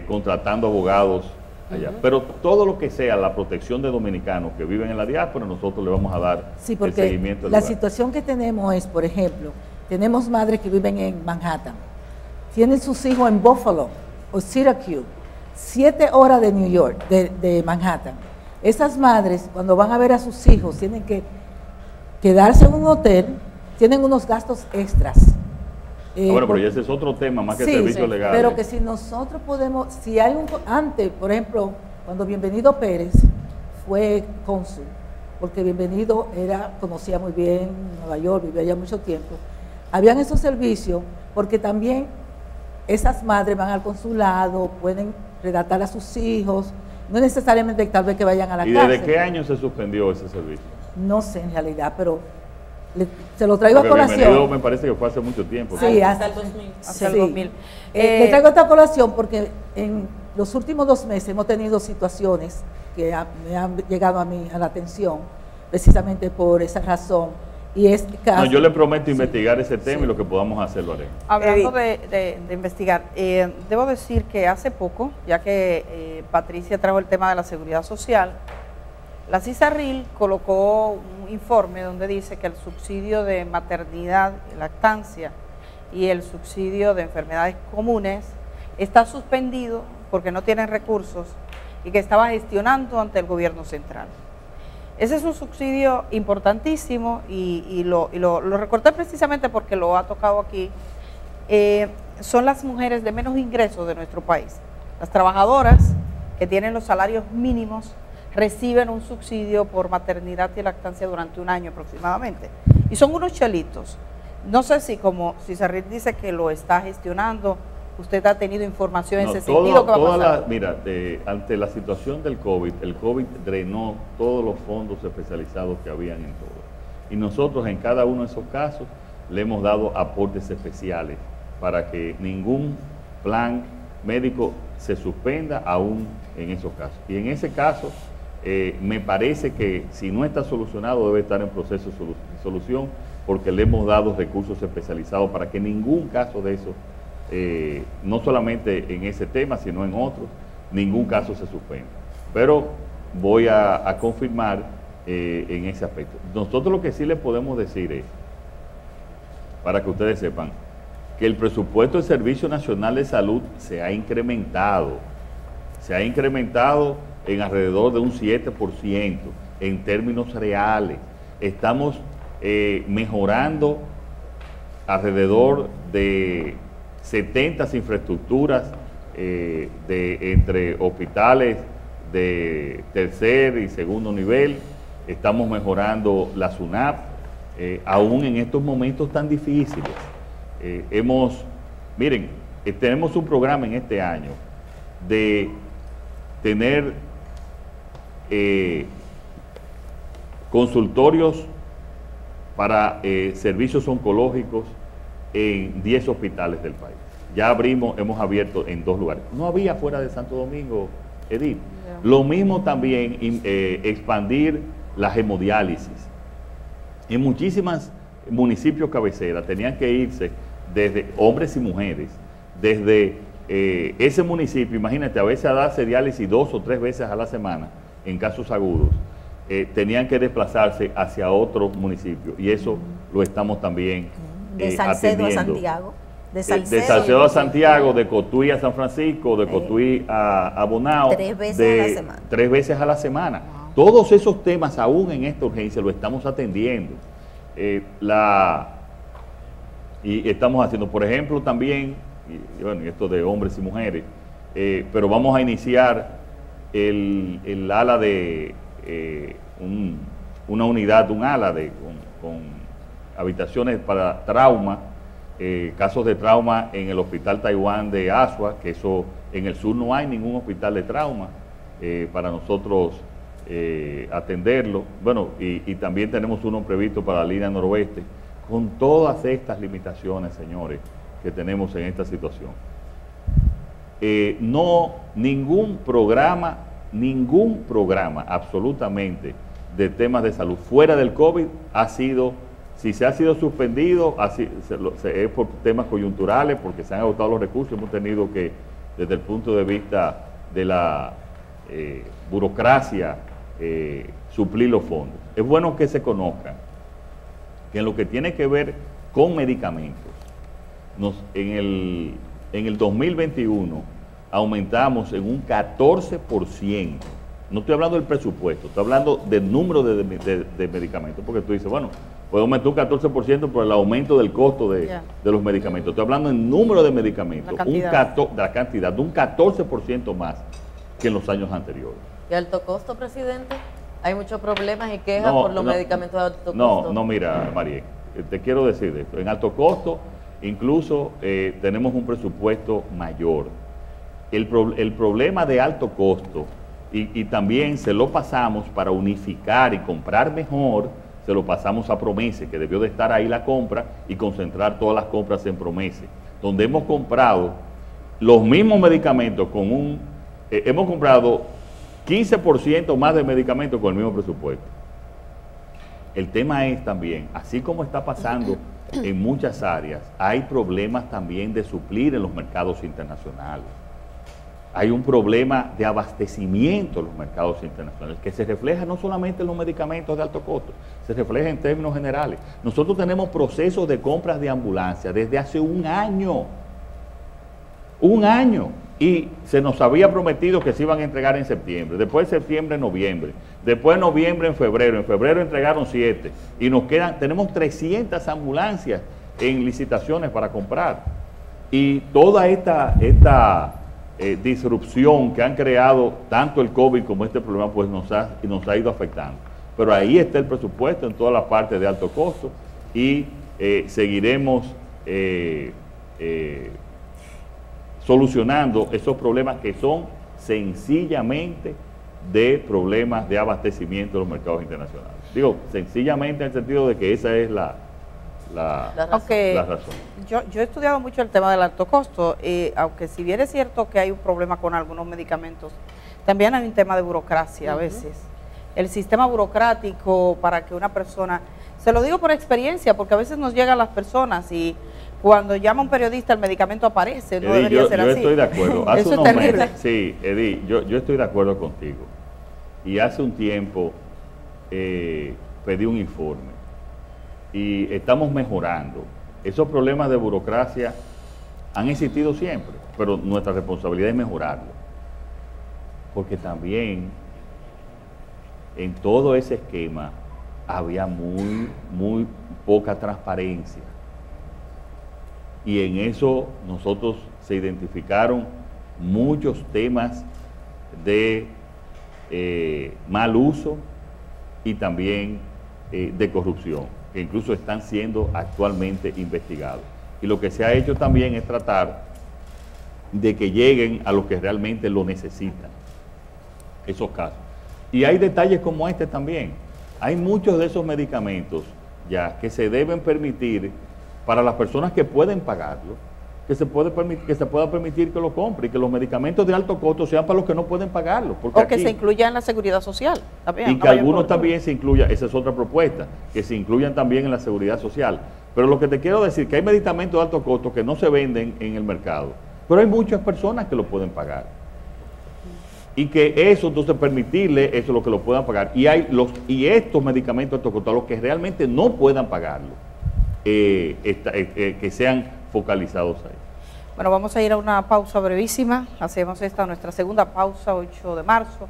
contratando abogados allá. Pero todo lo que sea la protección de dominicanos que viven en la diáspora, nosotros le vamos a dar el seguimiento. La situación que tenemos es, por ejemplo, tenemos madres que viven en Manhattan, tienen sus hijos en Buffalo o Syracuse, 7 horas de New York, de Manhattan. Esas madres, cuando van a ver a sus hijos, tienen que quedarse en un hotel, tienen unos gastos extras. Bueno, pero ese es otro tema más que servicios legales. Pero que si nosotros podemos, si hay un... Antes, por ejemplo, cuando Bienvenido Pérez fue cónsul, porque Bienvenido conocía muy bien Nueva York, vivía allá mucho tiempo, habían esos servicios, porque también esas madres van al consulado, pueden redactar a sus hijos, no necesariamente tal vez que vayan a la cárcel. ¿Y desde qué año se suspendió ese servicio? No sé en realidad, pero se lo traigo a colación. Me parece que fue hace mucho tiempo. Sí, hasta el 2000. Hasta el 2000. Le traigo esta colación porque en los últimos 2 meses hemos tenido situaciones que me han llegado a la atención, precisamente por esa razón. Y este caso, yo le prometo investigar ese tema y lo que podamos hacer lo haré. Hablando de investigar, debo decir que hace poco, ya que Patricia trajo el tema de la seguridad social, la CISARIL colocó un informe donde dice que el subsidio de maternidad, lactancia y el subsidio de enfermedades comunes está suspendido porque no tienen recursos y que estaba gestionando ante el gobierno central. Ese es un subsidio importantísimo y lo recorté precisamente porque lo ha tocado aquí. Son las mujeres de menos ingresos de nuestro país. Las trabajadoras que tienen los salarios mínimos reciben un subsidio por maternidad y lactancia durante un año aproximadamente. Y son unos chelitos. No sé si, como CISARIL dice que lo está gestionando ¿Usted ha tenido información en ese sentido? ¿Qué va a pasar? Ante la situación del COVID, el COVID drenó todos los fondos especializados que habían en todo. Y nosotros en cada uno de esos casos le hemos dado aportes especiales para que ningún plan médico se suspenda aún en esos casos. Y en ese caso me parece que si no está solucionado debe estar en proceso de solución, porque le hemos dado recursos especializados para que ningún caso de eso, no solamente en ese tema sino en otros, ningún caso se suspenda. Pero voy a confirmar en ese aspecto. Nosotros lo que sí le podemos decir es, para que ustedes sepan, que el presupuesto del Servicio Nacional de Salud se ha incrementado. Se ha incrementado en alrededor de un 7% en términos reales. Estamos mejorando alrededor de 70 infraestructuras entre hospitales de tercer y segundo nivel. Estamos mejorando la SUNAP, aún en estos momentos tan difíciles. Tenemos un programa en este año de tener consultorios para servicios oncológicos en 10 hospitales del país. Ya hemos abierto en 2 lugares. No había fuera de Santo Domingo, Edith. No. Lo mismo también expandir las hemodiálisis. En muchísimos municipios cabecera tenían que irse desde hombres y mujeres, desde ese municipio, imagínate, a veces a darse diálisis 2 o 3 veces a la semana, en casos agudos, tenían que desplazarse hacia otro municipio, y eso lo estamos también de Salcedo a Santiago. De Salcedo a Santiago, de Cotuí a San Francisco, de Cotuí a Bonao. 3 veces a la semana. 3 veces a la semana. Wow. Todos esos temas, aún en esta urgencia, lo estamos atendiendo. Y estamos haciendo, por ejemplo, también, esto de hombres y mujeres, pero vamos a iniciar el ala de una unidad con habitaciones para trauma, casos de trauma en el Hospital Taiwán de Asua, que eso en el sur no hay ningún hospital de trauma para nosotros atenderlo. Bueno, y también tenemos uno previsto para la línea noroeste, con todas estas limitaciones, señores, que tenemos en esta situación. Ningún programa absolutamente de temas de salud fuera del COVID ha sido, si se ha sido suspendido, es por temas coyunturales, porque se han agotado los recursos. Hemos tenido que, desde el punto de vista de la burocracia, suplir los fondos. Es bueno que se conozca que en lo que tiene que ver con medicamentos, en el 2021 aumentamos en un 14%. No estoy hablando del presupuesto, estoy hablando del número de medicamentos, porque tú dices, bueno, puede aumentar un 14% por el aumento del costo de los medicamentos. Estoy hablando del número de medicamentos, de la cantidad, de un 14% más que en los años anteriores. ¿Y alto costo, presidente? Hay muchos problemas y quejas por los medicamentos de alto costo. No, mira, Marién, te quiero decir esto. En alto costo, incluso tenemos un presupuesto mayor. El problema de alto costo, y también se lo pasamos para unificar y comprar mejor, se lo pasamos a Promese, que debió de estar ahí la compra y concentrar todas las compras en Promese, donde hemos comprado los mismos medicamentos con hemos comprado 15% más de medicamentos con el mismo presupuesto. El tema es también, así como está pasando en muchas áreas, hay problemas también de suplir en los mercados internacionales. Hay un problema de abastecimiento en los mercados internacionales que se refleja no solamente en los medicamentos de alto costo, se refleja en términos generales. Nosotros tenemos procesos de compras de ambulancia desde hace un año, y se nos había prometido que se iban a entregar en septiembre, después de septiembre en noviembre, después de noviembre en febrero entregaron 7, y nos quedan, tenemos 300 ambulancias en licitaciones para comprar, y toda esta disrupción que han creado tanto el COVID como este problema, pues nos ha ido afectando. Pero ahí está el presupuesto en toda la parte de alto costo, y seguiremos solucionando esos problemas que son sencillamente de problemas de abastecimiento de los mercados internacionales. Digo, sencillamente en el sentido de que esa es la razón. Yo he estudiado mucho el tema del alto costo, aunque si bien es cierto que hay un problema con algunos medicamentos, también hay un tema de burocracia a veces. El sistema burocrático para que una persona, se lo digo por experiencia, porque a veces nos llegan las personas y cuando llama un periodista el medicamento aparece, no debería ser así. Yo estoy de acuerdo. Hace unos meses, sí, Edith, yo estoy de acuerdo contigo. Y hace un tiempo pedí un informe y estamos mejorando. Esos problemas de burocracia han existido siempre, pero nuestra responsabilidad es mejorarlo. Porque también en todo ese esquema había muy poca transparencia. Y en eso nosotros se identificaron muchos temas de mal uso y también de corrupción, que incluso están siendo actualmente investigados. Y lo que se ha hecho también es tratar de que lleguen a los que realmente lo necesitan, esos casos. Y hay detalles como este también. Hay muchos de esos medicamentos ya que se deben permitir para las personas que pueden pagarlo, que se pueda permitir que lo compre, y que los medicamentos de alto costo sean para los que no pueden pagarlo. Porque o que aquí se incluya en la seguridad social. También, y que algunos también se incluyan, esa es otra propuesta, que se incluyan también en la seguridad social. Pero lo que te quiero decir, que hay medicamentos de alto costo que no se venden en el mercado, pero hay muchas personas que lo pueden pagar. Y que eso, entonces, permitirle eso, lo que lo puedan pagar. Y hay estos medicamentos de alto costo, a los que realmente no puedan pagarlo, que sean focalizados ahí. Bueno, vamos a ir a una pausa brevísima. Hacemos esta nuestra segunda pausa, 8 de marzo.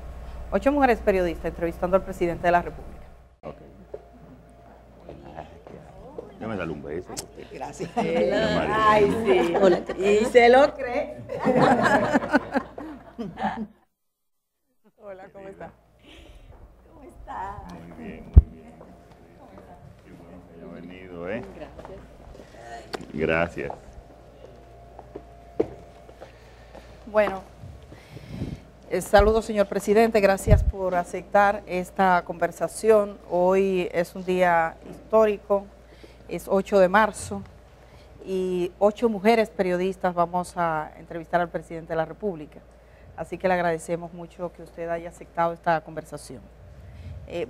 8 mujeres periodistas entrevistando al presidente de la República. Okay. Ya me da un beso. Gracias. Ay, sí. Hola, y se lo cree. Hola, ¿cómo está? ¿Cómo está? Muy bien. Gracias. Bueno, saludos, señor presidente. Gracias por aceptar esta conversación. Hoy es un día histórico, es 8 de marzo y 8 mujeres periodistas vamos a entrevistar al presidente de la República. Así que le agradecemos mucho que usted haya aceptado esta conversación.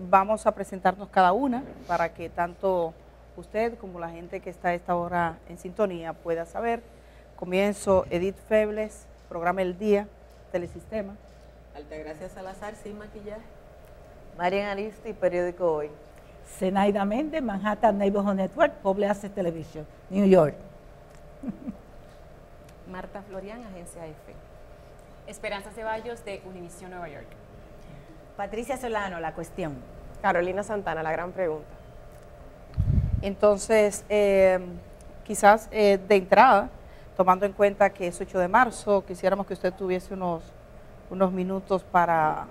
Vamos a presentarnos cada una para que tanto usted como la gente que está a esta hora en sintonía pueda saber. Comienzo, Edith Febles, programa El Día, Telesistema. Altagracia Salazar, Sin Maquillaje. Marién Aristy, Periódico Hoy. Zenaida Méndez, Manhattan Neighborhood Network, Public Access Television, New York. Marta Florián, Agencia EFE. Esperanza Ceballos, de Univisión Nueva York. Patricia Solano, La Cuestión. Carolina Santana, La Gran Pregunta. Entonces, quizás de entrada, tomando en cuenta que es 8 de marzo, quisiéramos que usted tuviese unos minutos para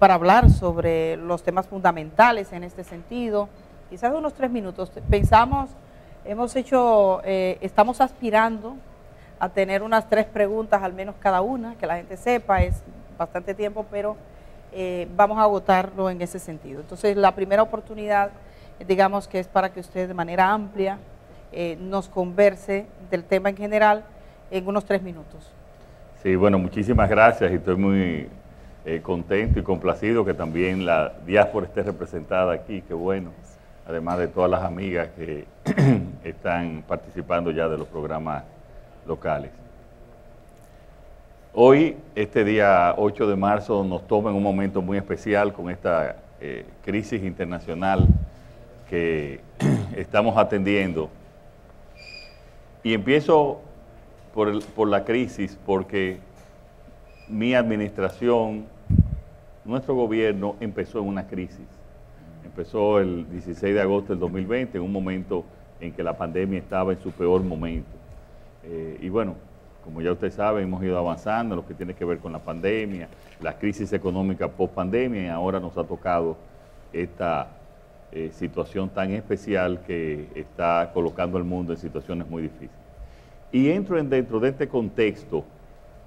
hablar sobre los temas fundamentales en este sentido, quizás unos 3 minutos. Pensamos, estamos aspirando a tener unas 3 preguntas, al menos cada una, que la gente sepa, es bastante tiempo, pero vamos a agotarlo en ese sentido. Entonces, la primera oportunidad, digamos que es para que usted de manera amplia nos converse del tema en general en unos 3 minutos. Sí, bueno, muchísimas gracias y estoy muy contento y complacido que también la diáspora esté representada aquí, qué bueno, además de todas las amigas que están participando ya de los programas locales. Hoy, este día 8 de marzo, nos toma en un momento muy especial con esta crisis internacional que estamos atendiendo. Y empiezo por la crisis, porque mi administración, nuestro gobierno, empezó en una crisis. Empezó el 16 de agosto del 2020, en un momento en que la pandemia estaba en su peor momento. Y bueno, como ya usted sabe, hemos ido avanzando en lo que tiene que ver con la pandemia, la crisis económica post-pandemia, y ahora nos ha tocado esta situación tan especial que está colocando al mundo en situaciones muy difíciles. Y entro dentro de este contexto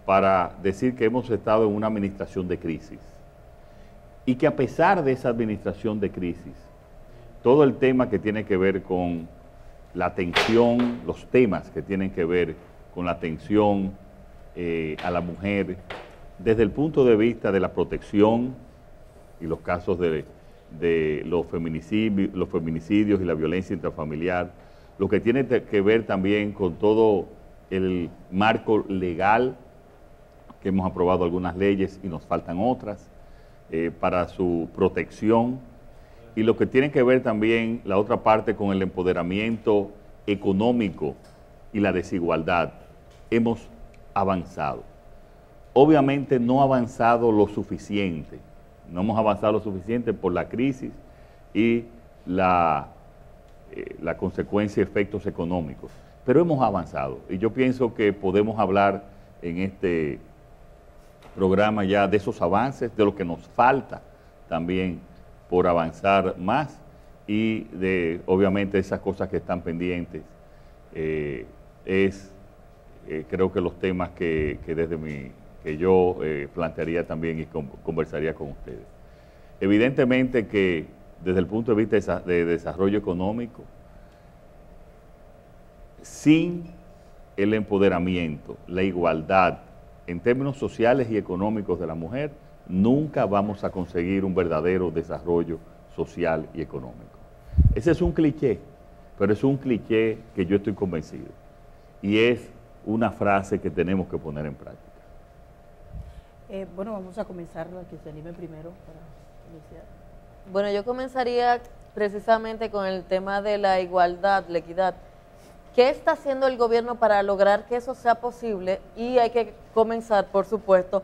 para decir que hemos estado en una administración de crisis y que a pesar de esa administración de crisis, todo el tema que tiene que ver con la tensión, los temas que tienen que ver con la atención a la mujer, desde el punto de vista de la protección y los casos de los feminicidios y la violencia intrafamiliar, lo que tiene que ver también con todo el marco legal, que hemos aprobado algunas leyes y nos faltan otras para su protección, y lo que tiene que ver también la otra parte con el empoderamiento económico y la desigualdad. Hemos avanzado. Obviamente no ha avanzado lo suficiente, no hemos avanzado lo suficiente por la crisis y la consecuencia de efectos económicos, pero hemos avanzado y yo pienso que podemos hablar en este programa ya de esos avances, de lo que nos falta también por avanzar más y de obviamente esas cosas que están pendientes. Creo que los temas que yo plantearía también y conversaría con ustedes. Evidentemente que desde el punto de vista de desarrollo económico, sin el empoderamiento, la igualdad en términos sociales y económicos de la mujer, nunca vamos a conseguir un verdadero desarrollo social y económico. Ese es un cliché, pero es un cliché que yo estoy convencido y es una frase que tenemos que poner en práctica. Bueno, vamos a comenzar, la que se anime primero para iniciar. Bueno, yo comenzaría precisamente con el tema de la igualdad, la equidad. ¿Qué está haciendo el gobierno para lograr que eso sea posible? Y hay que comenzar, por supuesto,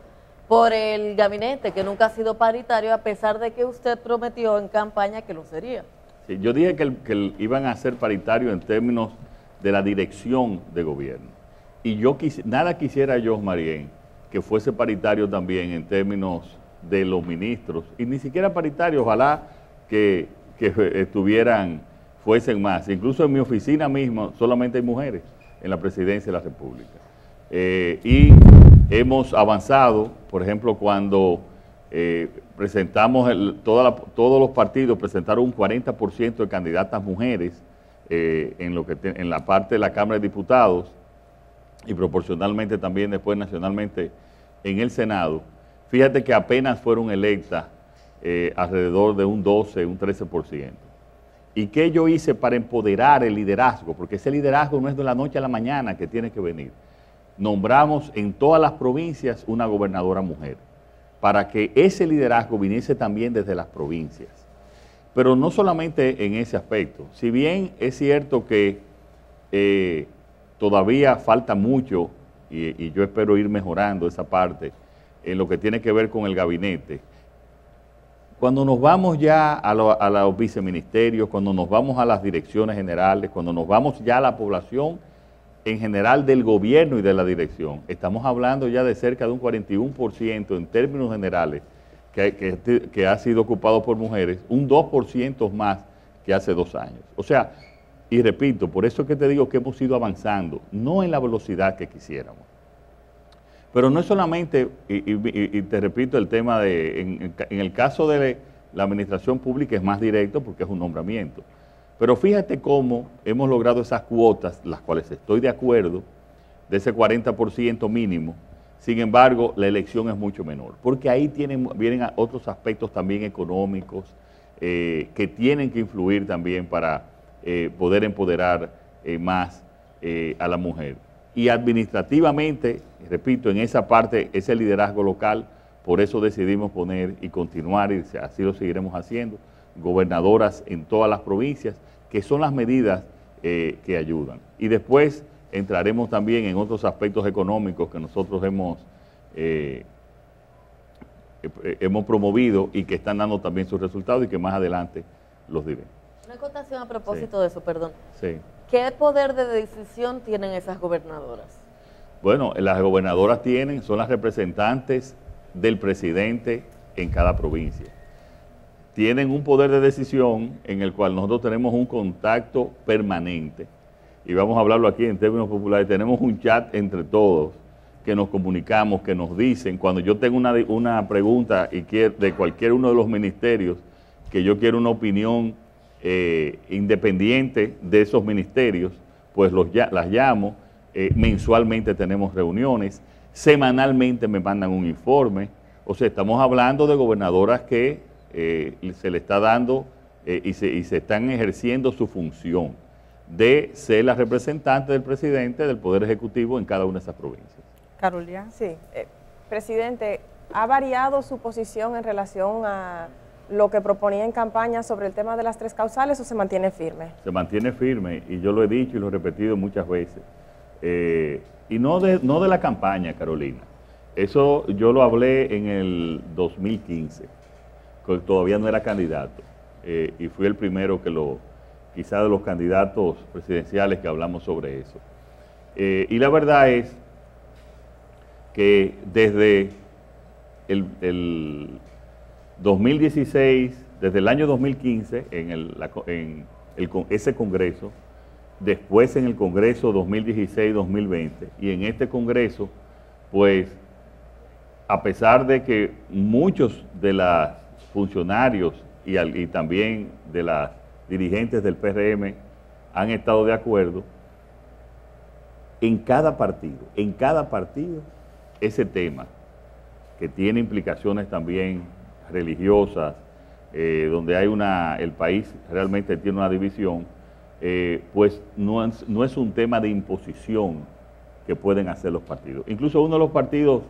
por el gabinete, que nunca ha sido paritario, a pesar de que usted prometió en campaña que lo sería. Sí, yo dije que iban a ser paritario en términos de la dirección de gobierno. Y yo nada quisiera yo, Marién, que fuese paritario también en términos de los ministros, y ni siquiera paritario, ojalá que estuvieran, fuesen más. Incluso en mi oficina misma solamente hay mujeres en la presidencia de la República. Y hemos avanzado, por ejemplo, cuando presentamos, todos los partidos presentaron un 40% de candidatas mujeres en la parte de la Cámara de Diputados, y proporcionalmente también después nacionalmente en el Senado. Fíjate que apenas fueron electas alrededor de un 12, un 13%. ¿Y qué yo hice para empoderar el liderazgo? Porque ese liderazgo no es de la noche a la mañana que tiene que venir. Nombramos en todas las provincias una gobernadora mujer, para que ese liderazgo viniese también desde las provincias. Pero no solamente en ese aspecto. Si bien es cierto que todavía falta mucho, y yo espero ir mejorando esa parte, en lo que tiene que ver con el gabinete. Cuando nos vamos ya a los viceministerios, cuando nos vamos a las direcciones generales, cuando nos vamos ya a la población en general del gobierno y de la dirección, estamos hablando ya de cerca de un 41% en términos generales que ha sido ocupado por mujeres, un 2% más que hace 2 años. O sea, y repito, por eso que te digo que hemos ido avanzando, no en la velocidad que quisiéramos. Pero no es solamente, y te repito, el tema de, en el caso de la administración pública es más directo porque es un nombramiento. Pero fíjate cómo hemos logrado esas cuotas, las cuales estoy de acuerdo, de ese 40% mínimo. Sin embargo, la elección es mucho menor, porque ahí vienen otros aspectos también económicos que tienen que influir también para poder empoderar más a la mujer. Y administrativamente, repito, en esa parte, ese liderazgo local, por eso decidimos poner y continuar, y así lo seguiremos haciendo, gobernadoras en todas las provincias, que son las medidas que ayudan. Y después entraremos también en otros aspectos económicos que nosotros hemos promovido y que están dando también sus resultados y que más adelante los diremos. Una acotación a propósito de eso, perdón. Sí. ¿Qué poder de decisión tienen esas gobernadoras? Bueno, las gobernadoras son las representantes del presidente en cada provincia. Tienen un poder de decisión en el cual nosotros tenemos un contacto permanente. Y vamos a hablarlo aquí en términos populares. Tenemos un chat entre todos que nos comunicamos, que nos dicen. Cuando yo tengo una pregunta y de cualquier uno de los ministerios, que yo quiero una opinión independiente de esos ministerios, pues las llamo. Mensualmente tenemos reuniones, semanalmente me mandan un informe. O sea, estamos hablando de gobernadoras que se le está dando y se están ejerciendo su función de ser la representante del presidente del Poder Ejecutivo en cada una de esas provincias. Carolina. Sí, presidente, ¿ha variado su posición en relación a lo que proponía en campaña sobre el tema de las tres causales o se mantiene firme? Se mantiene firme, y yo lo he dicho y lo he repetido muchas veces. Y no de la campaña, Carolina. Eso yo lo hablé en el 2015, que todavía no era candidato, y fui el primero que quizá de los candidatos presidenciales que hablamos sobre eso. Y la verdad es que desde el 2016, desde el año 2015, en ese Congreso, después en el Congreso 2016-2020 y en este Congreso, pues a pesar de que muchos de los funcionarios y también de las dirigentes del PRM han estado de acuerdo, en cada partido ese tema, que tiene implicaciones también religiosas, donde hay el país realmente tiene una división, pues no es un tema de imposición que pueden hacer los partidos. Incluso uno de los partidos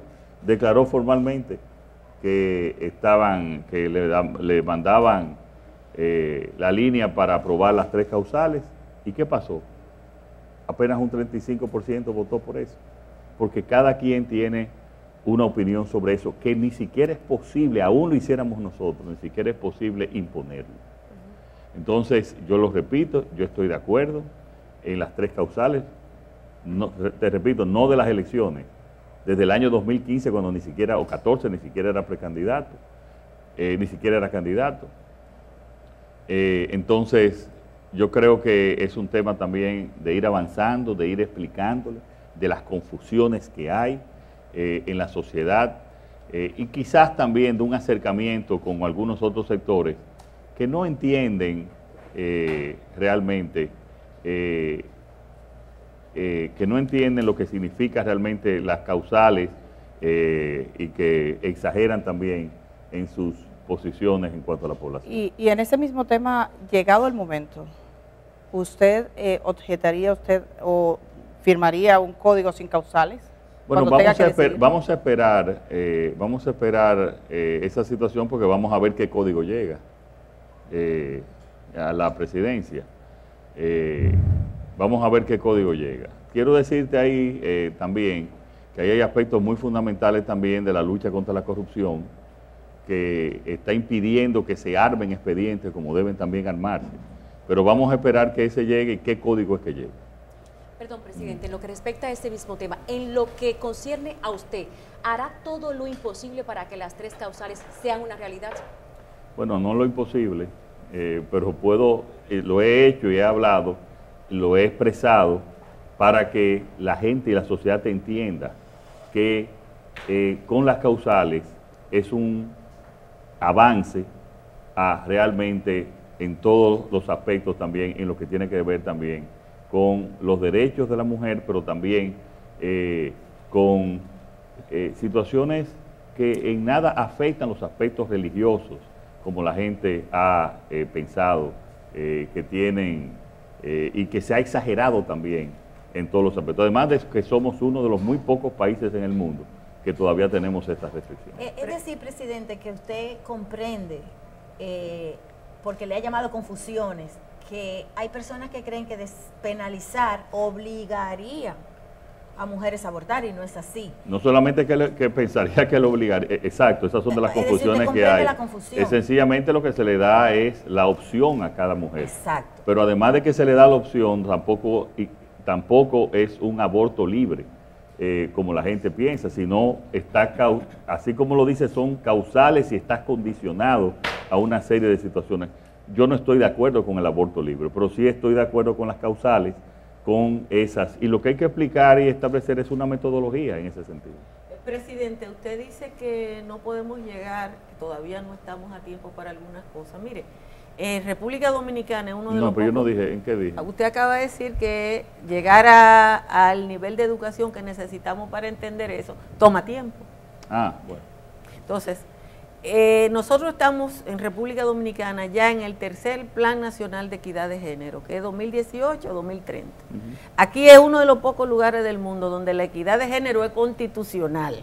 declaró formalmente que le mandaban la línea para aprobar las tres causales. ¿Y qué pasó? Apenas un 35% votó por eso, porque cada quien tiene una opinión sobre eso, que ni siquiera es posible, aún lo hiciéramos nosotros, ni siquiera es posible imponerlo. Entonces, yo lo repito, yo estoy de acuerdo en las tres causales, no de las elecciones, desde el año 2015, cuando ni siquiera, o 14, ni siquiera era precandidato, ni siquiera era candidato. Entonces, yo creo que es un tema también de ir avanzando, de ir explicándole, de las confusiones que hay en la sociedad, y quizás también de un acercamiento con algunos otros sectores que no entienden realmente, que no entienden lo que significa realmente las causales, y que exageran también en sus posiciones en cuanto a la población. Y en ese mismo tema, llegado el momento, ¿usted objetaría o firmaría un código sin causales? Bueno, vamos a esperar esa situación, porque vamos a ver qué código llega a la presidencia. Vamos a ver qué código llega. Quiero decirte ahí también que ahí hay aspectos muy fundamentales también de la lucha contra la corrupción, que está impidiendo que se armen expedientes como deben también armarse, pero vamos a esperar que ese llegue y qué código es que llegue. Perdón, presidente, en lo que respecta a este mismo tema, en lo que concierne a usted, ¿hará todo lo imposible para que las tres causales sean una realidad? Bueno, no lo imposible, pero lo he hecho y he hablado, lo he expresado, para que la gente y la sociedad entienda que con las causales es un avance realmente en todos los aspectos también, en lo que tiene que ver también con los derechos de la mujer, pero también con situaciones que en nada afectan los aspectos religiosos, como la gente ha pensado que tienen, y que se ha exagerado también en todos los aspectos. Además de que somos uno de los muy pocos países en el mundo que todavía tenemos estas restricciones. Es decir, presidente, que usted comprende, porque le ha llamado confusiones, que hay personas que creen que despenalizar obligaría a mujeres a abortar, y no es así. No solamente que pensaría que lo obligaría, exacto, esas son de las confusiones que hay. Sencillamente lo que se le da es la opción a cada mujer. Exacto. Pero además de que se le da la opción, tampoco es un aborto libre, como la gente piensa, sino está, así como lo dice, son causales y está condicionado a una serie de situaciones. Yo no estoy de acuerdo con el aborto libre, pero sí estoy de acuerdo con las causales, con esas. Y lo que hay que aplicar y establecer es una metodología en ese sentido. Presidente, usted dice que no podemos llegar, que todavía no estamos a tiempo para algunas cosas. Mire, República Dominicana es uno de los... No, pero yo no dije, ¿en qué dije? Usted acaba de decir que llegar al nivel de educación que necesitamos para entender eso toma tiempo. Ah, bueno. Entonces, nosotros estamos en República Dominicana ya en el tercer Plan Nacional de Equidad de Género, que es 2018-2030. Aquí es uno de los pocos lugares del mundo donde la equidad de género es constitucional.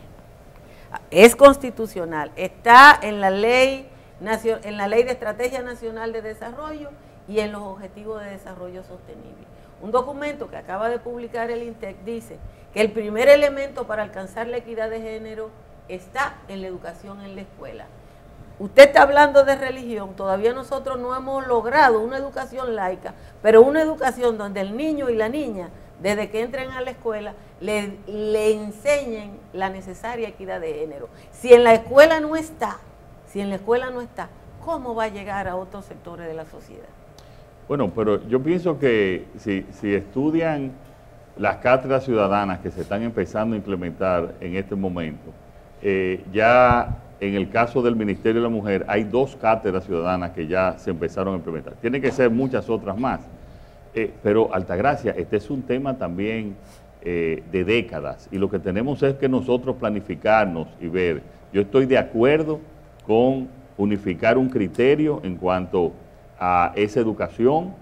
Es constitucional, está en la ley, de Estrategia Nacional de Desarrollo y en los Objetivos de Desarrollo Sostenible. Un documento que acaba de publicar el INTEC dice que el primer elemento para alcanzar la equidad de género está en la educación en la escuela. Usted está hablando de religión, todavía nosotros no hemos logrado una educación laica, pero una educación donde el niño y la niña, desde que entren a la escuela, le enseñen la necesaria equidad de género. Si en la escuela no está, ¿cómo va a llegar a otros sectores de la sociedad? Bueno, pero yo pienso que si estudian las cátedras ciudadanas que se están empezando a implementar en este momento, ya en el caso del Ministerio de la Mujer hay 2 cátedras ciudadanas que ya se empezaron a implementar. Tienen que ser muchas otras más. Pero, Altagracia, este es un tema también de décadas y lo que tenemos es que nosotros planificarnos y ver. Yo estoy de acuerdo con unificar un criterio en cuanto a esa educación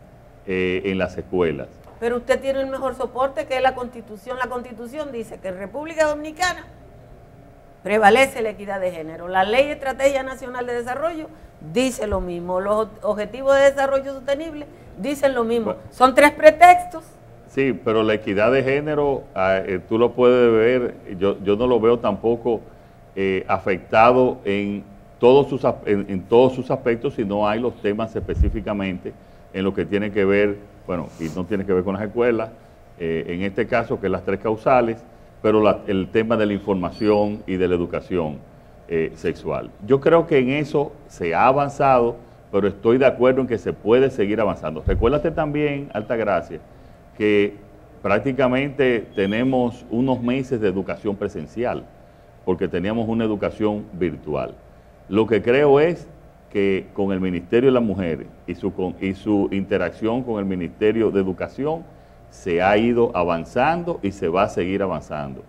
en las escuelas. Pero usted tiene el mejor soporte, que es la Constitución. La Constitución dice que en República Dominicana prevalece la equidad de género. La Ley de Estrategia Nacional de Desarrollo dice lo mismo. Los Objetivos de Desarrollo Sostenible dicen lo mismo. Bueno, son 3 pretextos. Sí, pero la equidad de género, tú lo puedes ver, yo no lo veo tampoco afectado en todos sus aspectos, si no hay los temas específicamente en lo que tiene que ver, bueno, y no tiene que ver con las escuelas, en este caso que es las 3 causales, pero el tema de la información y de la educación sexual. Yo creo que en eso se ha avanzado, pero estoy de acuerdo en que se puede seguir avanzando. Recuérdate también, Altagracia, que prácticamente tenemos unos meses de educación presencial, porque teníamos una educación virtual. Lo que creo es que con el Ministerio de la Mujer y su interacción con el Ministerio de Educación, se ha ido avanzando y se va a seguir avanzando.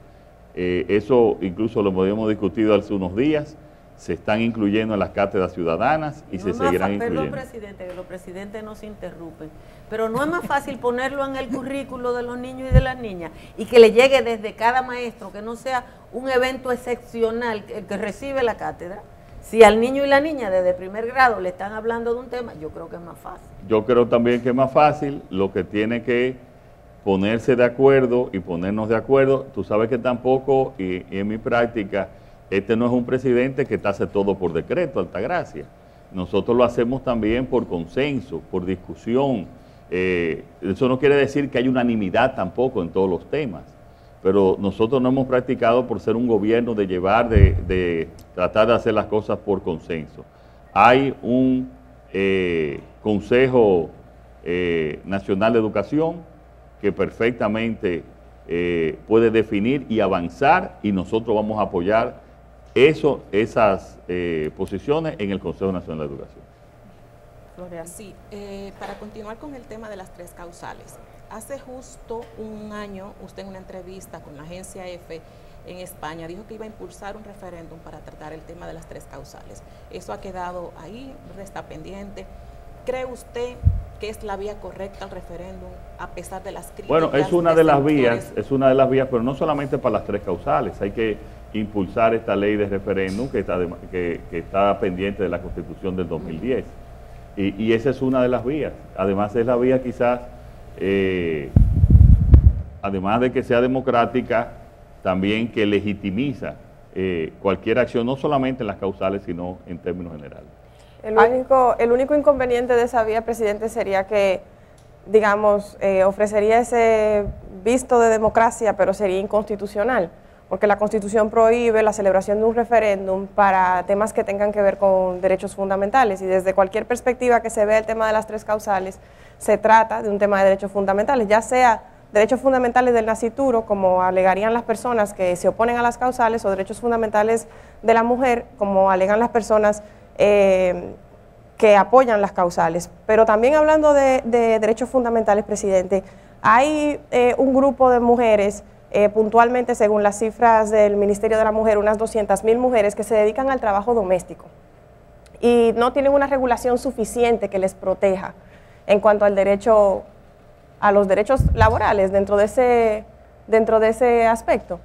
Eso incluso lo habíamos discutido hace unos días, se están incluyendo en las cátedras ciudadanas y no se seguirán incluyendo. Perdón, presidente, que los presidentes nos interrumpen, pero no es más fácil ponerlo en el currículo de los niños y de las niñas y que le llegue desde cada maestro, que no sea un evento excepcional el que recibe la cátedra. Si al niño y la niña desde primer grado le están hablando de un tema, yo creo que es más fácil. Yo creo también que es más fácil, lo que tiene que ponerse de acuerdo y ponernos de acuerdo. Tú sabes que tampoco, y en mi práctica, este no es un presidente que te hace todo por decreto, Altagracia. Nosotros lo hacemos también por consenso, por discusión. Eso no quiere decir que hay unanimidad tampoco en todos los temas, pero nosotros no hemos practicado por ser un gobierno de llevar, de tratar de hacer las cosas por consenso. Hay un Consejo Nacional de Educación que perfectamente puede definir y avanzar, y nosotros vamos a apoyar esas posiciones en el Consejo Nacional de Educación. Florian. Sí, para continuar con el tema de las 3 causales. Hace justo un año, usted en una entrevista con la Agencia EFE en España dijo que iba a impulsar un referéndum para tratar el tema de las 3 causales. Eso ha quedado ahí, resta pendiente. ¿Cree usted que es la vía correcta al referéndum a pesar de las críticas? Bueno, es una de las vías, pero no solamente para las 3 causales, hay que impulsar esta ley de referéndum que está pendiente de la Constitución del 2010, y esa es una de las vías. Además es la vía quizás, además de que sea democrática, también que legitimiza cualquier acción, no solamente en las causales, sino en términos generales. El único inconveniente de esa vía, presidente, sería que, digamos, ofrecería ese visto de democracia, pero sería inconstitucional, porque la Constitución prohíbe la celebración de un referéndum para temas que tengan que ver con derechos fundamentales, y desde cualquier perspectiva que se vea el tema de las 3 causales, se trata de un tema de derechos fundamentales, ya sea derechos fundamentales del nascituro, como alegarían las personas que se oponen a las causales, o derechos fundamentales de la mujer, como alegan las personas que apoyan las causales. Pero también hablando de derechos fundamentales, presidente, hay un grupo de mujeres, puntualmente según las cifras del Ministerio de la Mujer, unas 200.000 mujeres que se dedican al trabajo doméstico y no tienen una regulación suficiente que les proteja en cuanto al derecho, a los derechos laborales dentro de ese aspecto.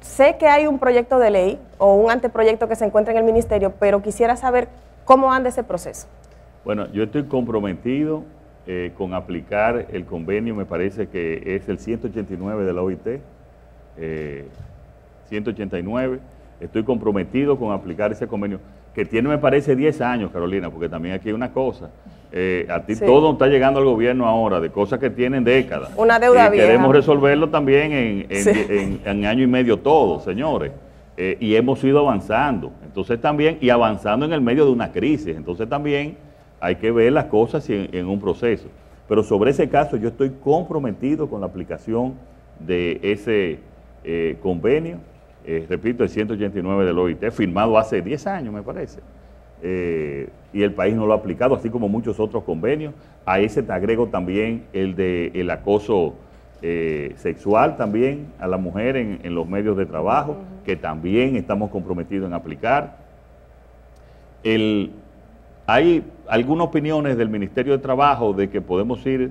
Sé que hay un proyecto de ley o un anteproyecto que se encuentra en el ministerio, pero quisiera saber cómo anda ese proceso. Bueno, yo estoy comprometido con aplicar el convenio, me parece que es el 189 de la OIT, 189, estoy comprometido con aplicar ese convenio, que tiene, me parece, 10 años, Carolina, porque también aquí hay una cosa, a ti sí. Todo está llegando al gobierno ahora, de cosas que tienen décadas. Una deuda vieja. Queremos resolverlo también en año y medio todo, señores. Y hemos ido avanzando, entonces también, y avanzando en el medio de una crisis, entonces también hay que ver las cosas en un proceso. Pero sobre ese caso yo estoy comprometido con la aplicación de ese convenio, repito, el 189 del OIT, firmado hace 10 años me parece, y el país no lo ha aplicado, así como muchos otros convenios. A ese te agrego también el de el acoso sexual también a la mujer en los medios de trabajo, que también estamos comprometidos en aplicar. Hay algunas opiniones del Ministerio de Trabajo de que podemos ir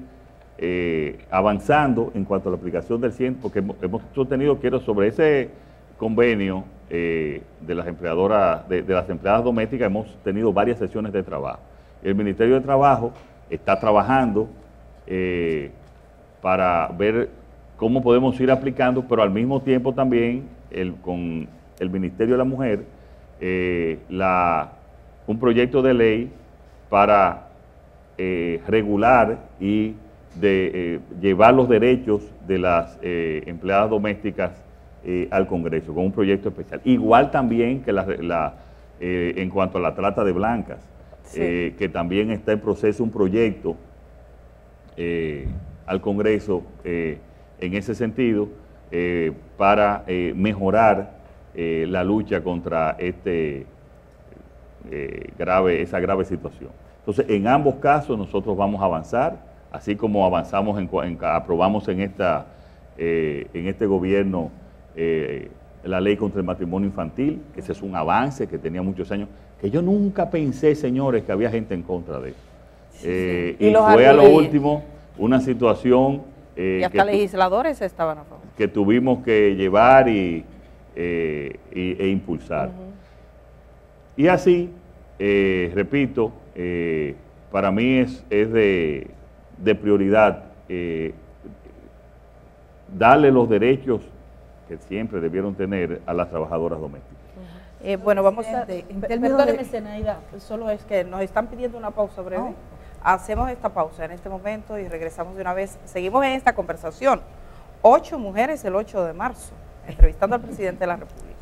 avanzando en cuanto a la aplicación del 100, porque hemos sostenido que sobre ese convenio de las empleadoras, de las empleadas domésticas, hemos tenido varias sesiones de trabajo. El Ministerio de Trabajo está trabajando para ver cómo podemos ir aplicando, pero al mismo tiempo también con el Ministerio de la Mujer, un proyecto de ley para regular y llevar los derechos de las empleadas domésticas al Congreso, con un proyecto especial. Igual también que en cuanto a la trata de blancas, sí, que también está en proceso un proyecto al Congreso en ese sentido para mejorar la lucha contra esa grave situación. Entonces, en ambos casos nosotros vamos a avanzar, así como avanzamos aprobamos en este gobierno la ley contra el matrimonio infantil, que ese es un avance que tenía muchos años, que yo nunca pensé, señores, que había gente en contra de eso. Y fue a lo último una situación y hasta legisladores estaban a favor, que tuvimos que llevar e impulsar. Y así, repito, para mí es de prioridad darle los derechos que siempre debieron tener a las trabajadoras domésticas. Bueno, vamos a... Perdóneme, Zenaida, solo es que nos están pidiendo una pausa breve. Hacemos esta pausa en este momento y regresamos de una vez. Seguimos en esta conversación. 8 mujeres el 8 de marzo, entrevistando al presidente de la República.